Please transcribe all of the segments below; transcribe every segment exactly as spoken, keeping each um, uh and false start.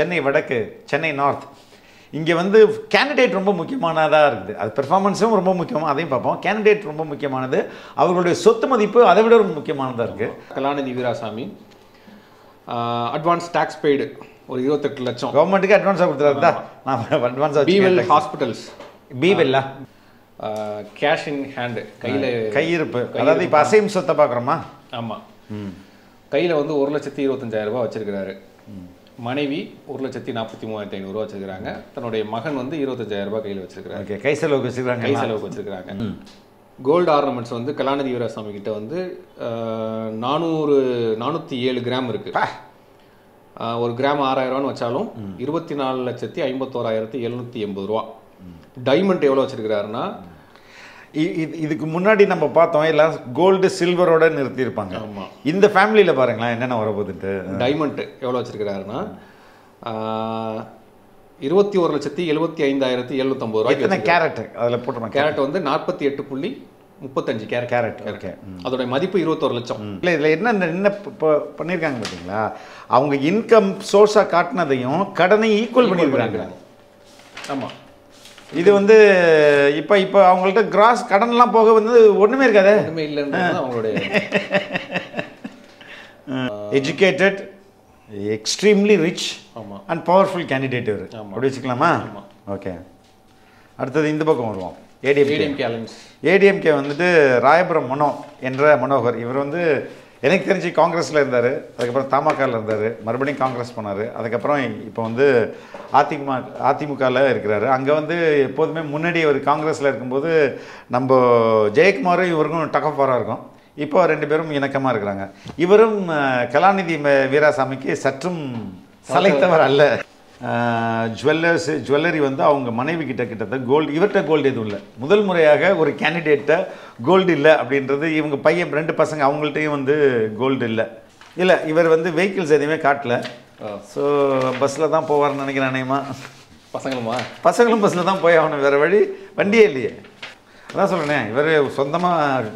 Chennai Vadakku, Chennai North. இங்க வந்து candidate ரொம்ப முக்கியமானதா இருக்குது. அது performanceம் ரொம்ப முக்கியமா அதையும் பாப்போம். Candidate ரொம்ப முக்கியமானது. அவங்களுடைய சொத்து மதிப்பு அதைவிட ரொம்ப முக்கியமானதா இருக்கு. Kalanidhi Veerasamy advance tax paid ஒரு இருபத்தெட்டு லட்சம். கவர்மெண்ட்க்கு advance ஆ கொடுத்தாருடா. நான் advance ah V K Hospitals. V K cash in hand கையில கையிருப்பு. அதாவது இப்ப அசைம் சொத்தை பார்க்கறோமா? ஆமா. கையில வந்து ஒரு லட்சத்து இருபத்தஞ்சாயிரம் ரூபாய் வச்சிருக்காரு. மனைவி ஒரு லட்சத்து நாற்பத்தி மூவாயிரத்து ஐநூறு ரூபாய் வச்சிருக்காங்க. தன்னுடைய மகன் வந்து இருபத்தஞ்சாயிரம் ரூபாய் கையில வச்சிருக்காரு. ஓகே, கை செலவுக்கு வச்சிருக்காங்க. கை செலவுக்கு வச்சிருக்காங்க. கோல்ட் ஆர்னமெண்ட்ஸ் வந்து கலாநிதி வீராசாமி கிட்ட வந்து நானூறு நானூற்று ஏழு கிராம் இருக்கு. ஒரு கிராம் ஆறாயிரம் ரூபாய் வச்சாலும் இருபத்தி நாலு லட்சத்து ஐம்பத்தோராயிரத்து எழுநூற்று எண்பது ரூபாய். டைமண்ட் எவ்வளவு வச்சிருக்காருன்னா இதுக்கு முன்னாடி நம்ம பார்த்தோம் எல்லாம் கோல்டு சில்வரோட நிறுத்தி இருப்பாங்க. இந்த ஃபேமிலியில பாருங்களா என்னென்ன வரப்போகுது. டைமண்ட் எவ்வளவு வச்சிருக்காருன்னா இருபத்தி ஒரு லட்சத்தி எழுபத்தி ஐந்தாயிரத்தி எழுநூத்தம்பது ரூபாய். கேரட் அதில் போட்டுருமா? கேரட் வந்து நாற்பத்தி எட்டு புள்ளி முப்பத்தஞ்சு கேரட் கேரட் இருக்கு. அதோட மதிப்பு இருபத்தோரு லட்சம். இல்லை இதில் என்ன என்ன பண்ணியிருக்காங்க பார்த்தீங்களா, அவங்க இன்கம் சோர்ஸாக காட்டினதையும் கடனை ஈக்குவல் பண்ணியிருக்கிறாங்க. ஆமாம், இது வந்து இப்போ இப்போ அவங்கள்ட்ட கிராஸ் கடன்லாம் போக வந்து ஒன்றுமே இருக்காது. ஒன்றுமே இல்லைன்னு அவங்களுடைய educated extremely rich and powerful candidate இவர். அப்படி வச்சுக்கலாமா? ஓகே, அடுத்தது இந்த பக்கம் வருவோம். ஏடிஎம்கே ஏடிஎம்கே வந்துட்டு ராயபுரம் மனோ என்ற மனோகர். இவர் வந்து எனக்கு தெரிஞ்சு காங்கிரஸில் இருந்தார், அதுக்கப்புறம் தமாகாவில் இருந்தார், மறுபடியும் காங்கிரஸ் போனார், அதுக்கப்புறம் இப்போ வந்து அதிமுக அதிமுகவில் இருக்கிறாரு. அங்கே வந்து எப்போதுமே முன்னாடி ஒரு காங்கிரஸில் இருக்கும்போது நம்ம ஜெயக்குமாரும் இவருக்கும் டக்கஃபாராக இருக்கும். இப்போ ரெண்டு பேரும் இணக்கமாக இருக்கிறாங்க. இவரும் கலாநிதி வீராசாமிக்கு சற்றும் சலைத்தவர் அல்ல. ஜுவல்லர்ஸ் ஜுவல்லரி வந்து அவங்க மனைவி கிட்ட கிட்டத்தட்ட கோல்டு, இவர்கிட்ட கோல்டு எதுவும் இல்லை. முதல் முறையாக ஒரு கேண்டிடேட்டை கோல்டு இல்லை அப்படின்றது. இவங்க பையன் ரெண்டு பசங்க அவங்கள்ட்டையும் வந்து கோல்டு இல்லை. இல்லை இவர் வந்து வெஹிக்கிள்ஸ் எதுவுமே காட்டலை. ஸோ பஸ்ஸில் தான் போவார்னு நினைக்கிறேன். அநேகமா பசங்களுமா பசங்களும் பஸ்ஸில் தான் போய் ஆகணும், வேறு வழி வண்டியே இல்லையே. அதான் சொல்கிறேன், இவர் சொந்தமாக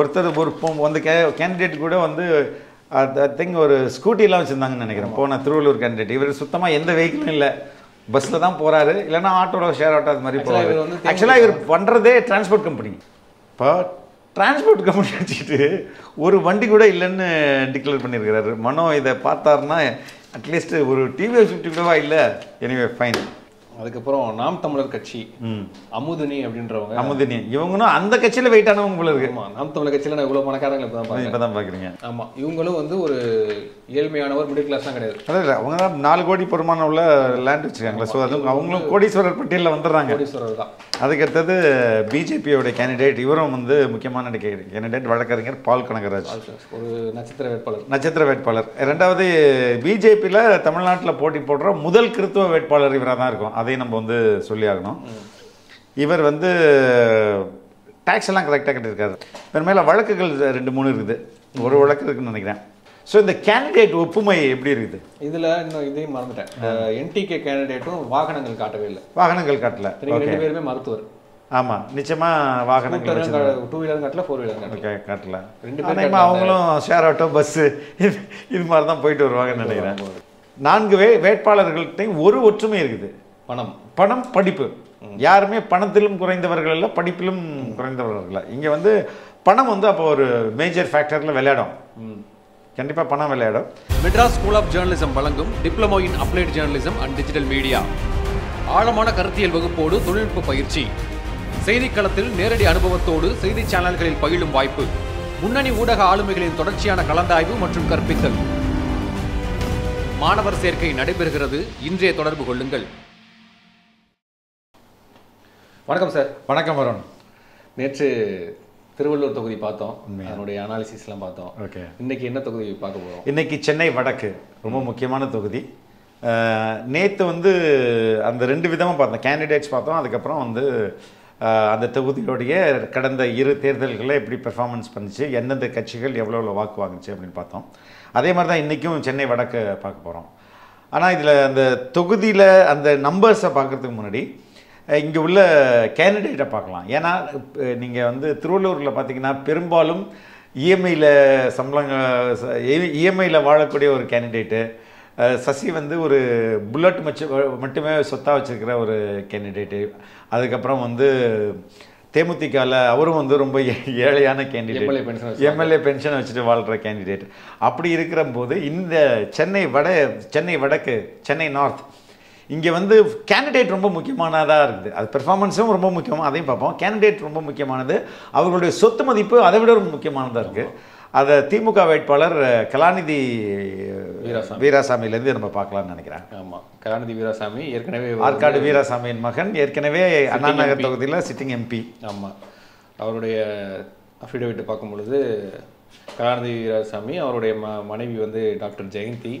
ஒருத்தர் ஒரு வந்து கே கேண்டிடேட் கூட வந்து அது ஐ திங்க் ஒரு ஸ்கூட்டிலாம் வச்சுருந்தாங்கன்னு நினைக்கிறேன். போன திருவள்ளூர் கேண்டிடேட் இவர் சுத்தமாக எந்த வெஹிக்கிளும் இல்லை, பஸ்ஸில் தான் போகிறாரு, இல்லைனா ஆட்டோவில் ஷேர் ஆட்டோ அது மாதிரி போகிறாரு. ஆக்சுவலாக இவர் பண்ணுறதே டிரான்ஸ்போர்ட் கம்பெனி. இப்போ டிரான்ஸ்போர்ட் கம்பெனி வச்சுக்கிட்டு ஒரு வண்டி கூட இல்லைன்னு டிக்ளேர் பண்ணியிருக்கிறாரு. மனோ இதை பார்த்தாருன்னா அட்லீஸ்ட் ஒரு டிவி ஃபிஃப்டி ஃபைவா இல்லை. Anyway fine. அதுக்கப்புறம் நாம் தமிழர் கட்சி அமுதினி அப்படின்றவங்க. அமுதினி இவங்களும் அந்த கட்சியில் வெயிட் ஆனவங்க போல இருக்கு. நாம் தமிழர் கட்சியில் நான் இவ்வளோ பணக்காரங்களை இப்போ தான் இப்போ தான் பார்க்குறீங்க. ஆமாம், இவங்களும் வந்து ஒரு ஏழ்மையானவர், மிடில் கிளாஸ் தான் கிடையாது. அதாவது அவங்க தான் நாலு கோடி பெருமானம் உள்ள லேண்ட் வச்சுருக்காங்களா. ஸோ அதுவும் அவங்களும் கோடீஸ்வரர் பட்டியலில் வந்துடுறாங்க. கோடீஸ்வரர் தான். அதுக்கடுத்தது பிஜேபியோட கேண்டிடேட். இவரும் வந்து முக்கியமான கேண்டிடேட் வழக்கறிஞர் பால் கனகராஜ், ஒரு நட்சத்திர வேட்பாளர். நட்சத்திர வேட்பாளர் ரெண்டாவது பிஜேபியில் தமிழ்நாட்டில் போட்டி போடுற முதல் கிறித்துவ வேட்பாளர் இவராக தான் இருக்கும். அதையும் நம்ம வந்து சொல்லி ஆகணும். இவர் வந்து டேக்ஸ் எல்லாம் கரெக்டாக கட்டியிருக்காரு. இவர் மேலே வழக்குகள் ரெண்டு மூணு இருக்குது, ஒரு வழக்கு இருக்குதுன்னு நினைக்கிறேன். ஸோ இந்த கேண்டிடேட் ஒப்புமை எப்படி இருக்குது? இதில் இன்னும் இதையும் மறந்துட்டேன், என்டிகே கேண்டிடேட்டும் வாகனங்கள் காட்டவே இல்லை. வாகனங்கள் காட்டல, ரெண்டு பேருமே மருத்துவர். ஆமாம், நிச்சயமாக வாகனங்கள் டூ வீலர் காட்டல, ஃபோர் வீலர் காட்டல காட்டல ரெண்டு பேருமே. அவங்களும் ஷேர் ஆட்டோ பஸ்ஸு இது மாதிரி தான் போயிட்டு வருவாங்கன்னு நினைக்கிறேன். நான்கு வே வேட்பாளர்கள்ட்டையும் ஒரு ஒற்றுமை இருக்குது, பணம். பணம், படிப்பு. யாருமே பணத்திலும் குறைந்தவர்கள் இல்லை, படிப்பிலும் குறைந்தவர்கள் இல்லை. இங்கே வந்து பணம் வந்து அப்போ ஒரு மேஜர் ஃபேக்டரில் விளையாடும். கண்டிப்பாக பணம் விளையாடும். மெட்ராஸ் ஸ்கூல் ஆஃப் ஜேர்னலிசம் வழங்கும் diploma in applied journalism and digital media ஆழமான கருத்தியல் வகுப்போடு தொழில்நுட்ப பயிற்சி, செய்திக்களத்தில் நேரடி அனுபவத்தோடு செய்தி சேனல்களில் பயிலும் வாய்ப்பு, முன்னணி ஊடக ஆளுமைகளின் தொடர்ச்சியான கலந்தாய்வு மற்றும் கற்பித்தல். மாணவர் சேர்க்கை நடைபெறுகிறது. இன்றைய தொடர்பு கொள்ளுங்கள். வணக்கம் சார். வணக்கம் வருண். நேற்று திருவள்ளூர் தொகுதி பார்த்தோம், அதனுடைய அனாலிசிஸ்லாம் பார்த்தோம். ஓகே, இன்றைக்கி என்ன தொகுதி பார்க்க போகிறோம்? இன்றைக்கி சென்னை வடக்கு ரொம்ப முக்கியமான தொகுதி. நேற்று வந்து அந்த ரெண்டு விதமாக பார்த்தோம், கேண்டிடேட்ஸ் பார்த்தோம், அதுக்கப்புறம் வந்து அந்த தொகுதியோடைய கடந்த இரு தேர்தல்களில் எப்படி பெர்ஃபார்மன்ஸ் பண்ணிச்சு, எந்தெந்த கட்சிகள் எவ்வளோ எவ்வளோ வாக்கு வாங்குச்சு அப்படின்னு பார்த்தோம். அதே மாதிரி தான் இன்றைக்கும் சென்னை வடக்கு பார்க்க போகிறோம். ஆனால் இதில் அந்த தொகுதியில் அந்த நம்பர்ஸை பார்க்குறதுக்கு முன்னாடி இங்கே உள்ள கேண்டிடேட்டை பார்க்கலாம். ஏன்னா நீங்கள் வந்து திருவள்ளூரில் பார்த்தீங்கன்னா பெரும்பாலும் இஎம்ஐயில் சம்பளங்க இஎம்ஐயில் வாழக்கூடிய ஒரு கேண்டிடேட்டு, சசி வந்து ஒரு புல்லட் மட்டுமே சொத்தா வச்சிருக்கிற ஒரு கேண்டிடேட். அதுக்கு அப்புறம் வந்து தேமுதிகால அவரும் வந்து ரொம்ப ஏழையான கேண்டிடேட். எம்எல்ஏ பென்ஷன் வச்சிட்டு வாழ்ற கேண்டிடேட். அப்படி இருக்கும்போது இந்த சென்னை வட சென்னை வடக்கு சென்னை நார்த் இங்க வந்து கேண்டிடேட் ரொம்ப முக்கியமானதா இருக்குது. அது பெர்ஃபார்மன்ஸும் ரொம்ப முக்கியம், அதையும் பார்ப்போம். கேண்டிடேட் ரொம்ப முக்கியமானது, அவங்களுடைய சொத்து மதிப்பு அதை விட ரொம்ப முக்கியமானதா இருக்கு. அத திமுக வேட்பாளர் கலாநிதி வீராசாமியிலிருந்து நம்ம பார்க்கலாம்னு நினைக்கிறேன். ஆமா, கலாநிதி வீராசாமி ஏற்கனவே ஆற்காடு வீராசாமியின் மகன், ஏற்கனவே அண்ணா நகர் தொகுதியில் சிட்டிங் எம்பி. ஆமா, அவருடைய அஃபிடவிட் பார்க்கும் பொழுது கலாநிதி வீராசாமி, அவருடைய ம மனைவி வந்து டாக்டர் ஜெயந்தி,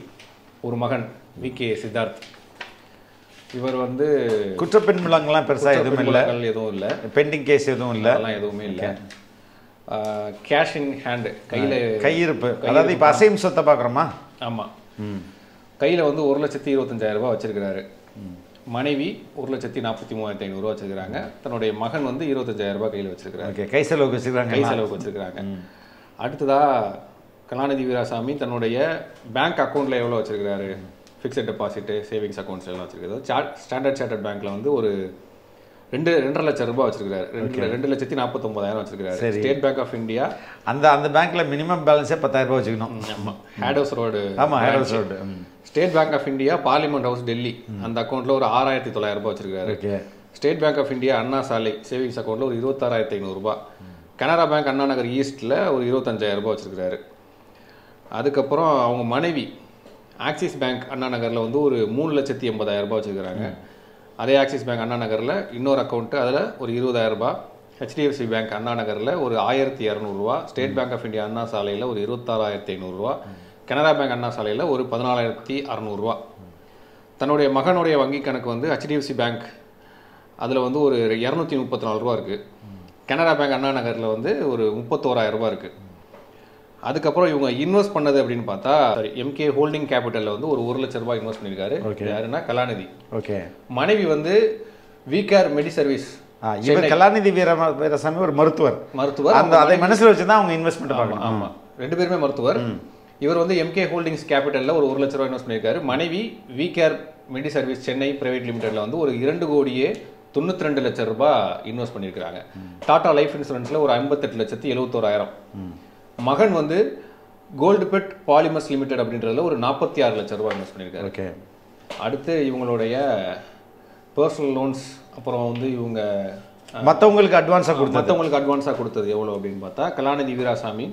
ஒரு மகன் வி.கே. சித்தார்த். இவர் வந்து குற்றப்பெண்புலங்கள்லாம் பெருசாக எதுவுமே இல்லை, எதுவும் இல்லை, பெண்டிங் கேஸ் எதுவும் இல்லை, அதெல்லாம் எதுவுமே இல்லை. கேஷ் இன் ஹேண்டு, கையில் கையிருப்பு, அதாவது இப்போ அசைம் சொத்தை பார்க்குறோமா? ஆமாம், கையில் வந்து ஒரு லட்சத்தி இருபத்தஞ்சாயிரம் ரூபா வச்சுருக்கிறாரு. மனைவி ஒரு லட்சத்தி நாற்பத்தி மூவாயிரத்தி ஐநூறுரூவா வச்சுருக்கிறாங்க. தன்னுடைய மகன் வந்து இருபத்தஞ்சாயிரம் ரூபா கையில் வச்சுருக்கிறாரு. ஓகே, கை செலவுக்கு வச்சுருக்காங்க, கை செலவுக்கு வச்சுருக்கிறாங்க. அடுத்ததாக கலாநிதி வீராசாமி தன்னுடைய பேங்க் அக்கௌண்ட்டில் எவ்வளோ வச்சுருக்கிறாரு? ஃபிக்ஸட் டெபாசிட்டு, சேவிங்ஸ் அக்கௌண்ட்ஸ் எல்லாம் வச்சுருக்காரு. சார் ஸ்டாண்டர்ட் சார்ட்டர்ட் பேங்க்கில் வந்து ஒரு ரெண்டு ரெண்டரை லட்சம் ரூபாய் வச்சிருக்காரு. ரெண்டு ரெண்டு லட்சத்தி நாற்பத்தொன்பதாயிரம் வச்சிருக்காரு. ஸ்டேட் பேங்க் ஆஃப் இந்தியா அந்த அந்த பேங்க்ல மினிமம் பேலன்ஸே பத்தாயிரம் ரூபாய் வச்சுக்கணும். ஆமா, ஹேட் ஹவுஸ் ரோடு. ஆமா, had house road. State bank of India parliament house Delhi, அந்த அக்கௌண்ட்ல ஒரு ஆறாயிரத்தி தொள்ளாயிரம் ரூபாய் வச்சிருக்காரு. State bank of India Anna Salai savings அக்கௌண்ட்ல ஒரு இருபத்தாறாயிரத்தி ஐநூறு ரூபாய். கனரா பேங்க் அண்ணா நகர் ஈஸ்ட்ல ஒரு இருபத்தஞ்சாயிரம் ரூபாய் வச்சிருக்காரு. அதுக்கப்புறம் அவங்க மனைவி ஆக்சிஸ் பேங்க் அண்ணா நகர்ல வந்து ஒரு மூணு லட்சத்தி எண்பதாயிரம் ரூபாய் வச்சிருக்காங்க. அதே ஆக்சிஸ் பேங்க் அண்ணா நகரில் இன்னொரு அக்கௌண்ட்டு, அதில் ஒரு இருபதாயிரரூபா. ஹெச்டிஎஃப்சி பேங்க் அண்ணா நகரில் ஒரு ஆயிரத்தி இரநூறுவா. State bank of India Anna சாலையில் ஒரு இருபத்தாறாயிரத்தி ஐநூறுரூவா. கனரா பேங்க் அண்ணா சாலையில் ஒரு பதினாலாயிரத்தி அறநூறுவா. தன்னுடைய மகனுடைய வங்கி கணக்கு வந்து ஹெச்டிஎஃப்சி பேங்க், அதில் வந்து ஒரு இரநூத்தி முப்பத்தி நாலு ரூபா இருக்குது. கனரா பேங்க் அண்ணா நகரில் வந்து ஒரு முப்பத்தோராயிரரூபா இருக்குது. அதுக்கப்புறம் இவங்க இன்வெஸ்ட் பண்ணது அப்படின்னு பார்த்தா எம்கே ஹோல்டிங் கேபிட்டலில் வந்து ஒரு ஒரு லட்ச ரூபாய் இன்வெஸ்ட் பண்ணியிருக்காரு. யாருன்னா கலாநிதி. ஓகே, மனைவி வந்து VKR medi service. Kalanidhi Veerasamy ஒரு மருத்துவர், மருத்துவர் அந்த அதை மனசில் வச்சு தான் அவங்க இன்வெஸ்ட்மெண்ட் பண்ணணும். ஆமாம், ரெண்டு பேருமே மருத்துவர். இவர் வந்து எம்கே ஹோல்டிங்ஸ் கேபிட்டலில் ஒரு ஒரு லட்ச ரூபாய் இன்வெஸ்ட் பண்ணியிருக்காரு. மனைவி VKR medi service Chennai private லிமிடெடில் வந்து ஒரு இரண்டு கோடியே தொண்ணூற்றி ரெண்டு லட்ச ரூபாய் இன்வெஸ்ட் பண்ணியிருக்காங்க. டாடா லைஃப் இன்சூரன்ஸில் ஒரு ஐம்பத்தெட்டு லட்சத்து எழுபத்தோராயிரம். மகன் வந்து கோல்டு பிட் பாலிமர்ஸ் லிமிடெட் அப்படின்றதுல ஒரு நாற்பத்தி ஆறு லட்சம் ரூபாய் இன்வெஸ்ட் பண்ணியிருக்காரு. ஓகே, அடுத்து இவங்களுடைய பர்சனல் லோன்ஸ், அப்புறம் வந்து இவங்க மற்றவங்களுக்கு அட்வான்ஸாக கொடுத்து மற்றவங்களுக்கு அட்வான்ஸாக கொடுத்தது எவ்வளோ அப்படின்னு பார்த்தா Kalanidhi Veerasamy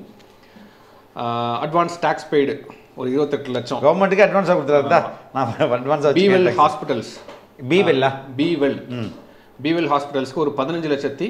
advance tax paid ஒரு இருபத்தெட்டு லட்சம் கவர்மெண்ட்டுக்கு அட்வான்ஸாக கொடுத்துருந்தா. நான் அட்வான்ஸாக பிவெல் ஹாஸ்பிட்டல்ஸ் பிவெல்லா பிவெல் பிவெல் ஹாஸ்பிட்டல்ஸ்க்கு ஒரு பதினஞ்சு லட்சத்தி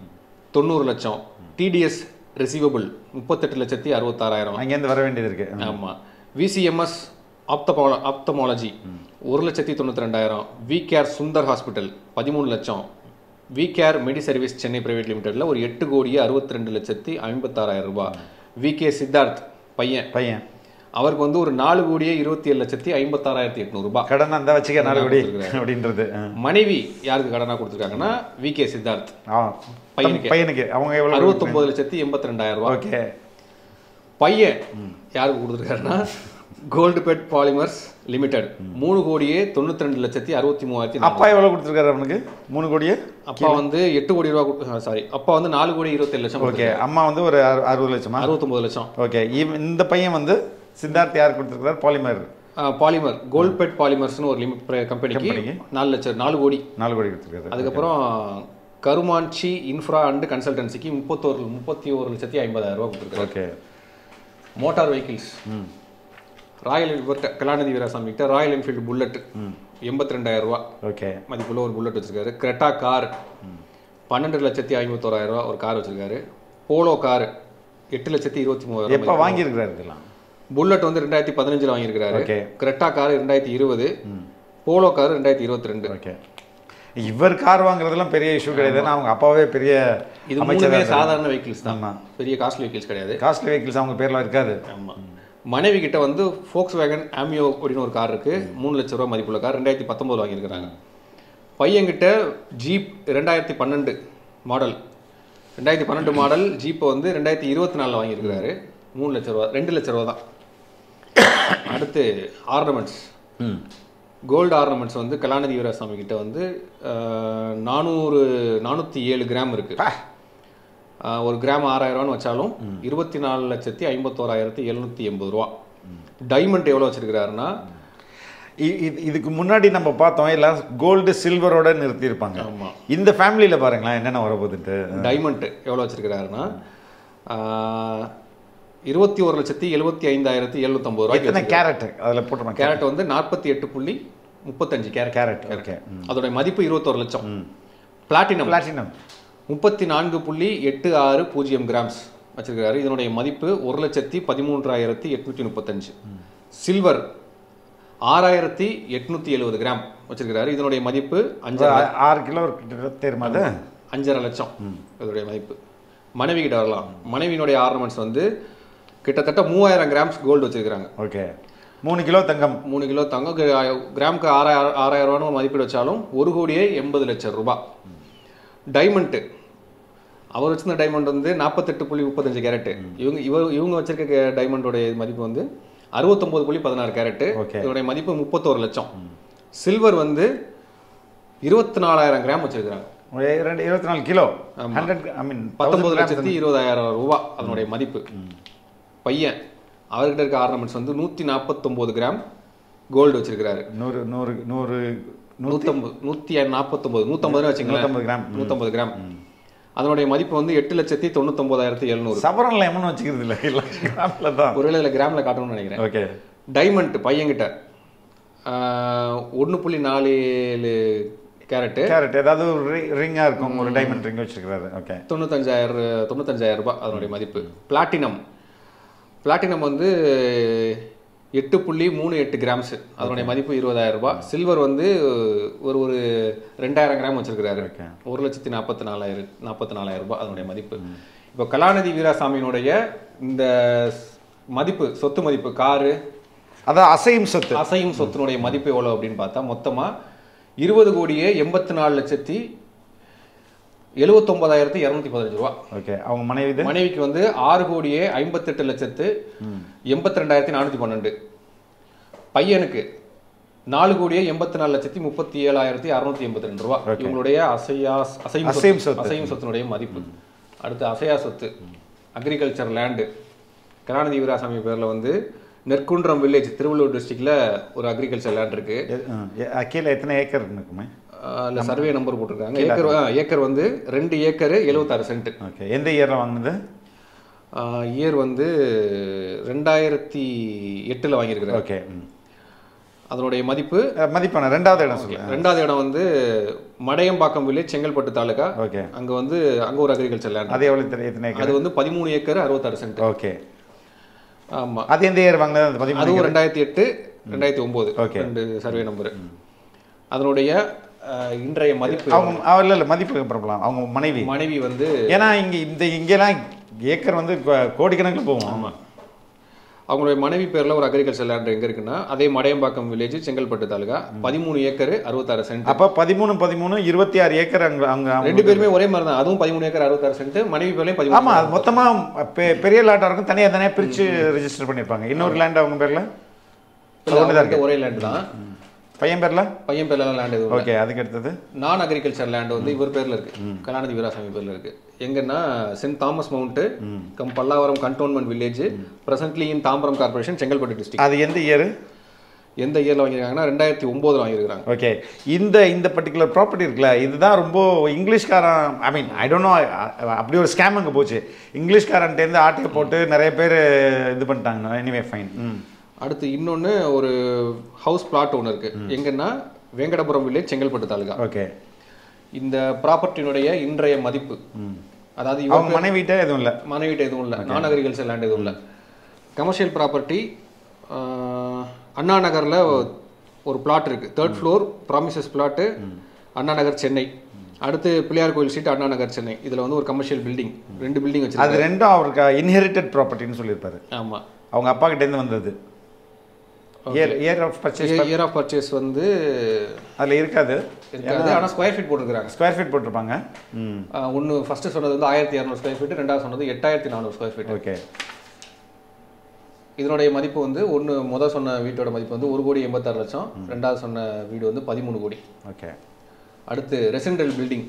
தொண்ணூறு லட்சம். டிடிஎஸ் ரிசீவபிள் முப்பத்தெட்டு லட்சத்தி அறுபத்தாறாயிரம், அங்கேருந்து வர வேண்டியது இருக்கு. ஆமாம், விசிஎம்எஸ் ஆப்தமோ ஆப்தமாலஜி ஒரு லட்சத்தி தொண்ணூற்றி ரெண்டாயிரம். விகேஆர் சுந்தர் ஹாஸ்பிட்டல் பதிமூணு லட்சம். VKR medi service Chennai private லிமிடெடில் ஒரு எட்டு கோடியே அறுபத்தி ரெண்டு லட்சத்தி ஐம்பத்தாறாயிரம் ரூபாய். விகே சித்தார்த் பையன் பையன் அவருக்கு வந்து ஒரு நாலு கோடியே இருபத்தி ஏழு லட்சத்தி ஐம்பத்தாறாயிரத்தி எட்நூறு ரூபாய் கடன். அந்த வச்சுக்க நாலு கோடி அப்படின்றது. மனைவி யாருக்கு கடனாக கொடுத்துருக்காங்கன்னா விகே சித்தார்த் பையனுக்கு, அவங்க எவ்வளோ அறுபத்தி ஒன்பது லட்சத்தி எண்பத்தி ரெண்டாயிரம் ரூபாய். ஓகே, பையன் யாருக்கு கொடுத்துருக்காருன்னா கோல்டு பெட் பாலிமர்ஸ் லிமிடெட் மூணு கோடியே தொண்ணூத்தி ரெண்டு லட்சத்தி அறுபத்தி மூவாயிரத்தி. அப்பா எவ்வளோ கொடுத்துருக்காரு அவனுக்கு? மூணு கோடியே. அப்பா வந்து எட்டு கோடி ரூபா, சாரி, அப்பா வந்து நாலு கோடி இருபத்தேழு லட்சம். ஓகே, அம்மா வந்து ஒரு அறுபது லட்சமா அறுபத்தொன்பது லட்சம். ஓகே, இந்த பையன் வந்து சித்தார்த் யார் கொடுத்துருக்கார்? பாலிமர் பாலிமர் கோல்ட் பெட் பாலிமர்ஸ்னு ஒரு லிமிட் கம்பெனிக்கு நாலு லட்சம் நாலு கோடி நாலு கோடி கொடுத்துருக்காரு. அதுக்கப்புறம் கருமான்சி இன்ஃப்ரா அண்ட் கன்சல்டன்சிக்கு முப்பத்தோரு முப்பத்தி ஒரு லட்சத்தி ஐம்பதாயிரம் ரூபா கொடுத்துருக்காரு. Okay, motor vehicles Royal Kalanidhi Veeraswamy கிட்ட ராயல் என்ஃபீல்டு புல்லட் எண்பத்தி ரெண்டாயிரம் ரூபா ஓகே மதிப்புள்ள ஒரு புல்லட் வச்சிருக்காரு. கிரெட்டா கார் பன்னெண்டு லட்சத்தி ஐம்பத்தோராயிரம் ரூபா ஒரு கார் வச்சிருக்காரு. போலோ கார் எட்டு லட்சத்தி இருபத்தி மூவாயிரம் ரூபா வாங்கியிருக்கிறாரு. புல்லட் வந்து ரெண்டாயிரத்தி பதினஞ்சில் வாங்கியிருக்கிறாரு. கிரெட்டா கார் ரெண்டாயிரத்தி இருபது. Polo car and okay. Iver car vanguradhalam periya issue kadaiya. Na avanga appave periya. Idu mooney sadharana vehicles thaan. Periya costly vehicles kadaiya. Costly vehicles avanga perla irukadhu. Manavi kitta vandu Volkswagen Amio orinu or car irukku three lakh rupees madhipulla car twenty nineteen vaangi irukkranga. Paiyan kitta Jeep twenty twelve model twenty twelve model Jeep vandu twenty twenty-four vaangi irukkaru three lakh rupees two lakh rupees dhaan. Aduthe ornaments. Gold ornaments on the Kalanidhi Veeraswamy கிட்ட வந்து four hundred four hundred seven gram இருக்கு. ஒரு gram six thousand வச்சாலும் twenty-four lakh fifty-one thousand seven hundred eighty ரூபாய். Diamond எவ்வளவு வச்சிருக்காருன்னா இதுக்கு முன்னாடி நம்ம பார்த்தோம் இல்ல gold silver ஓட நிறுத்தி இருப்பாங்க. இந்த ஃபேமிலில பாருங்களா என்னென்ன வர போகுதுன்னு. டைமண்ட் எவ்வளவு வச்சிருக்காருன்னா twenty-one lakh seventy-five thousand seven hundred ninety என்ன கேரட் அதல போட்டுறோம் கேரட் வந்து forty-eight point three five carat okay அதோட மதிப்பு twenty-one லட்சம் platinum platinum thirty-four point eight six zero grams வச்சிருக்காரு இதனுடைய மதிப்பு one lakh thirteen thousand eight hundred thirty-five silver six thousand eight hundred seventy gram வச்சிருக்காரு இதனுடைய மதிப்பு five point six kilo five point five லட்சம் இதனுடைய மதிப்பு மனைவி கிட்ட வரலாம் மனைவியோட ஆர்னமெண்ட்ஸ் வந்து கிட்டத்தட்ட three thousand grams gold வச்சிருக்காங்க ஓகே three கிலோ தங்கம் three கிலோ தங்கம் கிராம்க்கு six thousand six thousand ரூபாய் ஒரு மதிப்பு வச்சாலும் one கோடியே eighty லட்சம் ரூபாய் டைமண்ட் அவர் வச்சிருந்த டைமண்ட் வந்து forty-eight point three five carrot இவங்க இவங்க வச்சிருக்க டைமண்டோட மதிப்பு வந்து sixty-nine point one six carrot இதோட மதிப்பு thirty-one லட்சம் சில்வர் வந்து twenty-four thousand கிராம் வச்சிருக்காங்க twenty-four kilo one hundred I mean nineteen lakh twenty thousand ரூபாய் அதோட மதிப்பு பையன் அவர்கிட்ட இருக்க ஆர்னமெண்ட்ஸ் வந்து one forty-nine கிராம் கோல்ட் வச்சிருக்காரு one forty-nine வச்சிங்களா one fifty கிராம் அதனுடைய மதிப்பு வந்து eight lakh ninety-nine thousand seven hundred சவரன்ல எமன் வச்சிக்கிறது இல்ல இல்ல கிராம்ல தான் ஒருவேளை இல்ல கிராம்ல காட்டணும்னு நினைக்கிறேன் ஓகே டைமண்ட் பையன் கிட்ட one point four seven carat carat ஏதாவது ரிங்கா இருக்கும் ஒரு டைமண்ட் ரிங் வச்சிருக்காரு ஓகே ninety-five thousand அதனுடைய மதிப்பு பிளாட்டினம் Platinum வந்து eight point three eight grams அதனுடைய மதிப்பு twenty thousand ரூபாய் சில்வர் வந்து ஒரு ஒரு two thousand கிராம் வச்சிருக்காரு one lakh forty-four thousand four lakh forty-four thousand ரூபாய் அதனுடைய மதிப்பு இப்போ கலாநிதி வீராசாமியினுடைய இந்த மதிப்பு சொத்து மதிப்பு கார் அத அசையும் சொத்து அசையும் சொத்துனுடைய மதிப்பு எவ்வளவு அப்படினு பார்த்தா மொத்தமா twenty கோடியே eighty-four லட்சத்தி எழுபத்தி ஒன்பதாயிரத்தி இருநூத்தி பதினஞ்சு ரூபாய் ஓகே அவங்க மனைவி மனைவிக்கு வந்து six கோடியே ஐம்பத்தெட்டு லட்சத்தி எண்பத்தி ரெண்டாயிரத்தி நானூத்தி பன்னிரண்டு பையனுக்கு four கோடியே eighty-நாலு லட்சத்தி முப்பத்தி ஏழாயிரத்தி அறுநூத்தி எண்பத்தி ரெண்டு ரூபாய் இவங்களுடைய அசையா அசையும் சொத்து அசையும் சொத்துனுடைய மதிப்பு அடுத்து அசையா சொத்து அக்ரிகல்ச்சர் லேண்ட் கலாநிதி வீராசாமி பேர்ல வந்து நெற்குன்றம் வில்லேஜ் திருவள்ளூர் டிஸ்ட்ரிக்ட்ல ஒரு அக்ரிகல்ச்சர் லேண்ட் இருக்கு அக்கீல எத்தனை ஏக்கர் இருக்குமே அந்த சர்வே நம்பர் போட்டுருக்காங்க ஏக்கர் ஏக்கர் வந்து two acre seventy-six cent okay எந்த இயர்ல வாங்குனது இயர் வந்து two thousand eight ல வாங்கி இருக்காரு ஓகே அதோட மதிப்பு மதிப்பான இரண்டாவது இடம் சொல்லுங்க இரண்டாவது இடம் வந்து மடையம்பாக்கம் வில்லேஜ் செங்கல்பட்டு தாலுகா ஓகே அங்க வந்து அங்க ஒரு அக்ரிகல்ச்சர் லேண்ட் அது எவ்வளவு எத்தனை ஏக்கர் அது வந்து thirteen acre sixty-six send okay ஆமா அது எந்த இயர் வாங்குனது அது two thousand eight two thousand nine okay ரெண்டு சர்வே நம்பர் அதனுடைய இன்றைய மதிப்பு அவங்க இல்ல இல்ல மதிப்பு பிரபலம் அவங்க மனைவி மனைவி வந்து ஏனா இங்க இந்த இங்கலாம் ஏக்கர் வந்து கோடிக்கணக்கில் போகும் ஆமா அவங்களுடைய மனைவி பேர்ல ஒரு அக்ரிகல்ச்சர் லேண்ட் எங்க இருக்குன்னா அதே Madaiyambakkam village Chengalpattu taluka thirteen acre sixty-six cent அப்ப thirteen thirteen twenty-six ஏக்கர் அங்க ரெண்டு பேருமே ஒரே மாதிரி தான் அதுவும் thirteen ஏக்கர் sixty-six சென்ட் மனைவி பேர்லயே thirteen ஆமா மொத்தமா பெரிய லாட்டா இருக்கும் தனியா தனியா பிரிச்சு ரெஜிஸ்டர் பண்ணிருப்பாங்க இன்னொரு லேண்ட் அவங்க பேர்ல ஒரே லேண்ட் தான் பையன் பேர்ல பையன் பேர்ல லேண்ட் இது ஓகே அதுக்கு அடுத்து நான் அக்ரிகல்ச்சர் லேண்ட் வந்து இவர் பேர்ல இருக்கு கலாநிதி வீராசாமி பேர்ல இருக்கு எங்கன்னா Saint Thomas Mount cum Pallavaram cantonment village presently in Tambaram corporation Chengalpattu district அது எந்த இயர் எந்த இயர்ல வாங்கிருக்காங்கன்னா two thousand nine ல வாங்கிருக்காங்க ஓகே இந்த இந்த பர்టిక్యులர் ப்ராப்பர்ட்டி இருக்குல இதுதான் ரொம்ப இங்கிலீஷ்காரன் ஐ மீன் ஐ டோன்ட் நோ அப்படி ஒரு ஸ்கேம் அங்க போச்சு இங்கிலீஷ்காரன்ட்ட இருந்து ஆர்டிகல் போட்டு நிறைய பேர் இது பண்ணிட்டாங்க எனிவே ஃபைன் அடுத்து இன்னொன்னு ஒரு ஹவுஸ் பிளாட் ஒன்னு இருக்கு எங்கன்னா வேங்கடபுரம் வில்லேஜ் செங்கல்பட்டு தாலுகா ஓகே இந்த ப்ராப்பர்ட்டினுடைய இன்றைய மதிப்பு அதாவது இவங்க மனைவிட்ட எதுவும் இல்ல மனைவிட்ட எதுவும் இல்ல நான் அக்ரிகல்ச்சர் லேண்ட் எதுவும் இல்ல கமர்ஷியல் ப்ராப்பர்ட்டி அண்ணா நகர்ல ஒரு பிளாட் இருக்கு. Third floor premises flat Anna Nagar Chennai. அடுத்து பிள்ளையார் கோயில் ஸ்ட்ரீட் அண்ணா நகர் சென்னை. இதில் வந்து ஒரு கமர்ஷியல் பில்டிங், ரெண்டு பில்டிங் வச்சு அது ரெண்டும் அவருக்கு இன்ஹெரிட்டட் ப்ராப்பர்ட்டின்னு சொல்லியிருப்பாரு. ஆமாம், அவங்க அப்பா கிட்டேருந்து வந்தது. Year year of purchase year of purchase வந்து அதில் இருக்காது. ஆனால் ஸ்கொயர் ஃபீட் போட்டிருக்காங்க, ஸ்கொயர் ஃபீட் போட்டிருப்பாங்க. ஒன்று ஃபஸ்ட்டு சொன்னது வந்து ஆயிரத்தி இரநூறு ஸ்கொயர் ஃபீட்டு, ரெண்டாவது சொன்னது எட்டாயிரத்தி நானூறு ஸ்கொயர் ஃபீட். ஓகே, இதனுடைய மதிப்பு வந்து ஒன்று முதல் சொன்ன வீட்டோட மதிப்பு வந்து ஒரு கோடி எண்பத்தாறு லட்சம், ரெண்டாவது சொன்ன வீடு வந்து பதிமூணு கோடி. ஓகே, அடுத்து ரெசிடென்டல் பில்டிங்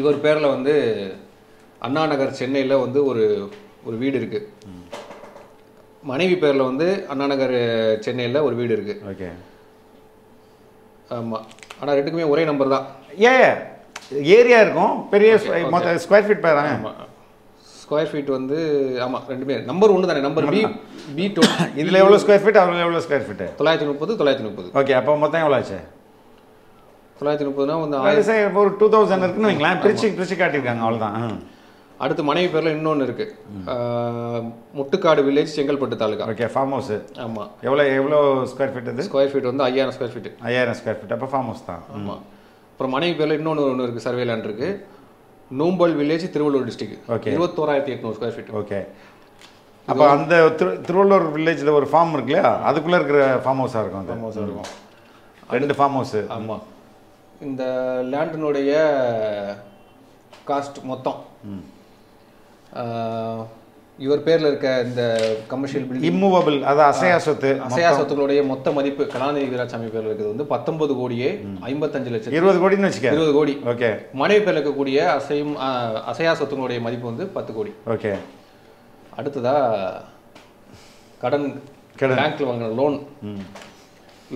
இவர் பேரில் வந்து அண்ணா நகர் சென்னையில் வந்து ஒரு ஒரு வீடு இருக்குது. மனைவி பேரில் வந்து அண்ணா நகர் சென்னையில் ஒரு வீடு இருக்குது. ஓகே, ஆமாம். ஆனால் ரெண்டுக்குமே ஒரே நம்பர் தான். ஏ ஏரியா இருக்கும், பெரிய ஸ்கொயர் ஃபீட் பேர். ஆமாம், ஸ்கொயர் ஃபீட் வந்து ஆமாம் ரெண்டுமே நம்பர் ஒன்று தானே. Number B B two. இதில் எவ்வளோ ஸ்கொயர் ஃபீட், அதில் எவ்வளோ ஸ்கொயர் ஃபீட்டு? தொள்ளாயிரத்தி முப்பது தொள்ளாயிரத்தி முப்பது. ஓகே, அப்போ மொத்தம் எவ்வளோ ஆச்சு? தொள்ளாயிரத்தி முப்பதுனா வந்து ஆயிரம் ஒரு டூ தௌசண்ட் இருக்குன்னு வைங்களேன். பிரிச்சு பிரிச்சு காட்டியிருக்காங்க, அவ்வளோதான். அடுத்து மனைவி பேரில் இன்னொன்று இருக்குது, Muttukadu village, Chengalpattu taluka. Okay, farm house. ஆமாம், எவ்வளோ எவ்வளோ ஸ்கொயர் ஃபீட்? அது ஸ்கொயர் ஃபீட் வந்து ஐயாயிரம் ஸ்கொயர் ஃபீட். ஐயாயிரம் ஸ்கொயர் ஃபீட் அப்போ ஃபார்ம் ஹவுஸ் தான். ஆமாம், அப்புறம் மனைவி பேரில் இன்னொன்று ஒன்று இருக்குது, சர்வேலான் இருக்குது, Noombal village, Tiruvallur district. Okay, இருபத்தோராயிரத்தி எட்நூறு ஸ்கொயர் ஃபீட். ஓகே, அப்போ அந்த திரு திருவள்ளூர் வில்லேஜில் ஒரு ஃபார்ம் இருக்கு இல்லையா, அதுக்குள்ளே இருக்கிற ஃபார்ம் ஹவுஸாக இருக்கும். ஃபார்ம் ஹவுஸாக இருக்கும், ரெண்டு ஃபார்ம் ஹவுஸு. ஆமாம், இந்த லேண்டினுடைய காஸ்ட் மொத்தம் இவர் பேரில் இருக்க இந்த கமர்ஷியல் பில்டிங் இம்மூவபிள், அதாவது அசையா சொத்து, அசையா சொத்துக்களுடைய மொத்த மதிப்பு கலாநிதி வீராசாமி பேரில் இருக்கிறது வந்து பத்தொன்பது கோடியே ஐம்பத்தஞ்சு லட்சம். இருபது கோடின்னு வச்சுக்க, இருபது கோடி. ஓகே, மனைவி பேரில் இருக்கக்கூடிய அசையும் அசையா சொத்துக்களுடைய மதிப்பு வந்து பத்து கோடி. ஓகே, அடுத்ததா கடன், பேங்க்ல வாங்கின லோன்.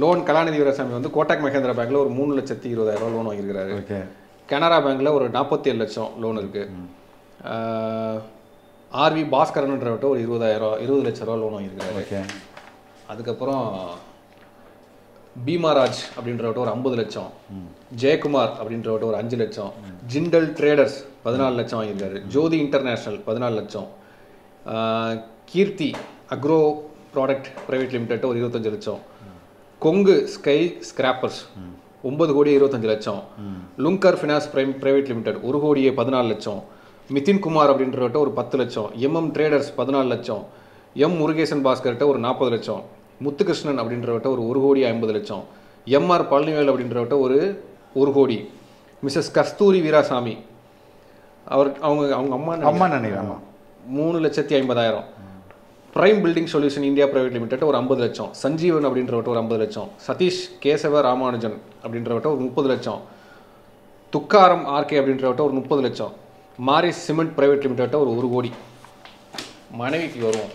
லோன் கலாநிதி வீராசாமி வந்து கோட்டாக் மகேந்திரா பேங்க்ல ஒரு மூணு லட்சத்தி இருபதாயிரம் ரூபா லோன் வாங்கியிருக்கிறாரு. ஓகே, கனரா பேங்க்ல ஒரு நாற்பத்தி ஏழு லட்சம் லோன் இருக்கு. ஆர்வி பாஸ்கரன்ன்றவட்ட ஒரு இருபதாயிரம் இருபது லட்ச ரூபா லோன் வாங்கியிருக்காரு. ஓகே, அதுக்கப்புறம் பீமாராஜ் அப்படின்றவட்ட ஒரு ஐம்பது லட்சம், ஜெயக்குமார் அப்படின்றவட்ட ஒரு அஞ்சு லட்சம், ஜிண்டல் ட்ரேடர்ஸ் பதினாலு லட்சம் வாங்கியிருக்காரு, ஜோதி இன்டர்நேஷ்னல் பதினாலு லட்சம், Keerthi agro product private limited ஒரு இருபத்தஞ்சு லட்சம், கொங்கு ஸ்கை ஸ்கிராப்பர்ஸ் ஒன்பது கோடியே இருபத்தஞ்சு லட்சம், லுங்கர் ஃபினான்ஸ் பிரைம் ப்ரைவேட் லிமிடெட் ஒரு கோடியே பதினாலு லட்சம், மிதின்குமார் அப்படின்றவட்ட ஒரு பத்து லட்சம், எம்எம் ட்ரேடர்ஸ் பதினாலு லட்சம், எம் முருகேசன் பாஸ்கர்கிட்ட ஒரு நாற்பது லட்சம், முத்துகிருஷ்ணன் அப்படின்றவட்ட ஒரு ஒரு கோடி ஐம்பது லட்சம், எம்ஆர் பழனிவேல் அப்படின்றவட்ட ஒரு ஒரு கோடி, மிஸ்ஸஸ் கஸ்தூரி வீராசாமி அவர் அவங்க அவங்க அம்மா அம்மா நினைக்கிறாங்க மூணு லட்சத்தி ஐம்பதாயிரம், prime building solution India private limited ஒரு ஐம்பது லட்சம், சஞ்சீவன் அப்படின்றவட்ட ஒரு ஐம்பது லட்சம், சதீஷ் கேசவ ராமானுஜன் அப்படின்றவட்ட ஒரு முப்பது லட்சம், துக்காரம் ஆர்கே அப்படின்றவட்ட ஒரு முப்பது லட்சம், மாரிஸ் சிமெண்ட் ப்ரைவேட் லிமிடெட்டை ஒரு ஒரு கோடி. மனைவிக்கு வருவோம்,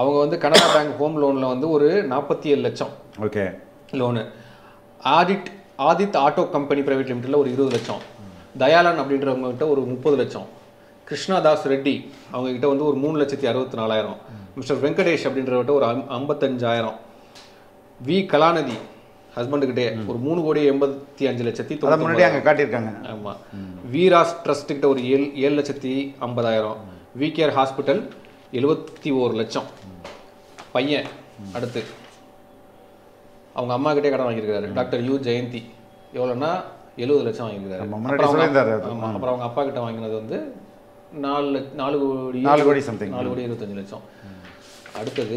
அவங்க வந்து கனரா பேங்க் ஹோம் லோனில் வந்து ஒரு நாற்பத்தி ஏழு லட்சம். Okay, loan audit Adith auto company private லிமிடெட்டில் ஒரு இருபது லட்சம், தயாலன் அப்படின்றவங்ககிட்ட ஒரு முப்பது லட்சம், கிருஷ்ணாதாஸ் ரெட்டி அவங்ககிட்ட வந்து ஒரு மூணு லட்சத்தி அறுபத்தி நாலாயிரம், மிஸ்டர் வெங்கடேஷ் அப்படின்றவட்ட ஒரு ஐம்பத்தஞ்சாயிரம், வி கலாநிதி ஹஸ்பண்டுக்கிட்டே ஒரு மூணு கோடி எண்பத்தி அஞ்சு லட்சத்தி முன்னாடி அங்கே காட்டியிருக்காங்க. ஆமாம், வீராஸ் ட்ரஸ்ட்டுக்கிட்ட ஒரு ஏழு ஏழு லட்சத்தி ஐம்பதாயிரம், விகேஆர் ஹாஸ்பிட்டல் எழுபத்தி ஒரு லட்சம். பையன் அடுத்து அவங்க அம்மா கிட்டே கடன் வாங்கியிருக்காரு, டாக்டர் யூ ஜெயந்தி எவ்வளோன்னா எழுபது லட்சம் வாங்கியிருக்காரு. ஆமாம், அப்புறம் அவங்க அப்பா கிட்ட வாங்கினது வந்து நாலு நாலு கோடி நாலு கோடி சம்திங் நாலு கோடி இருபத்தஞ்சு லட்சம். அடுத்தது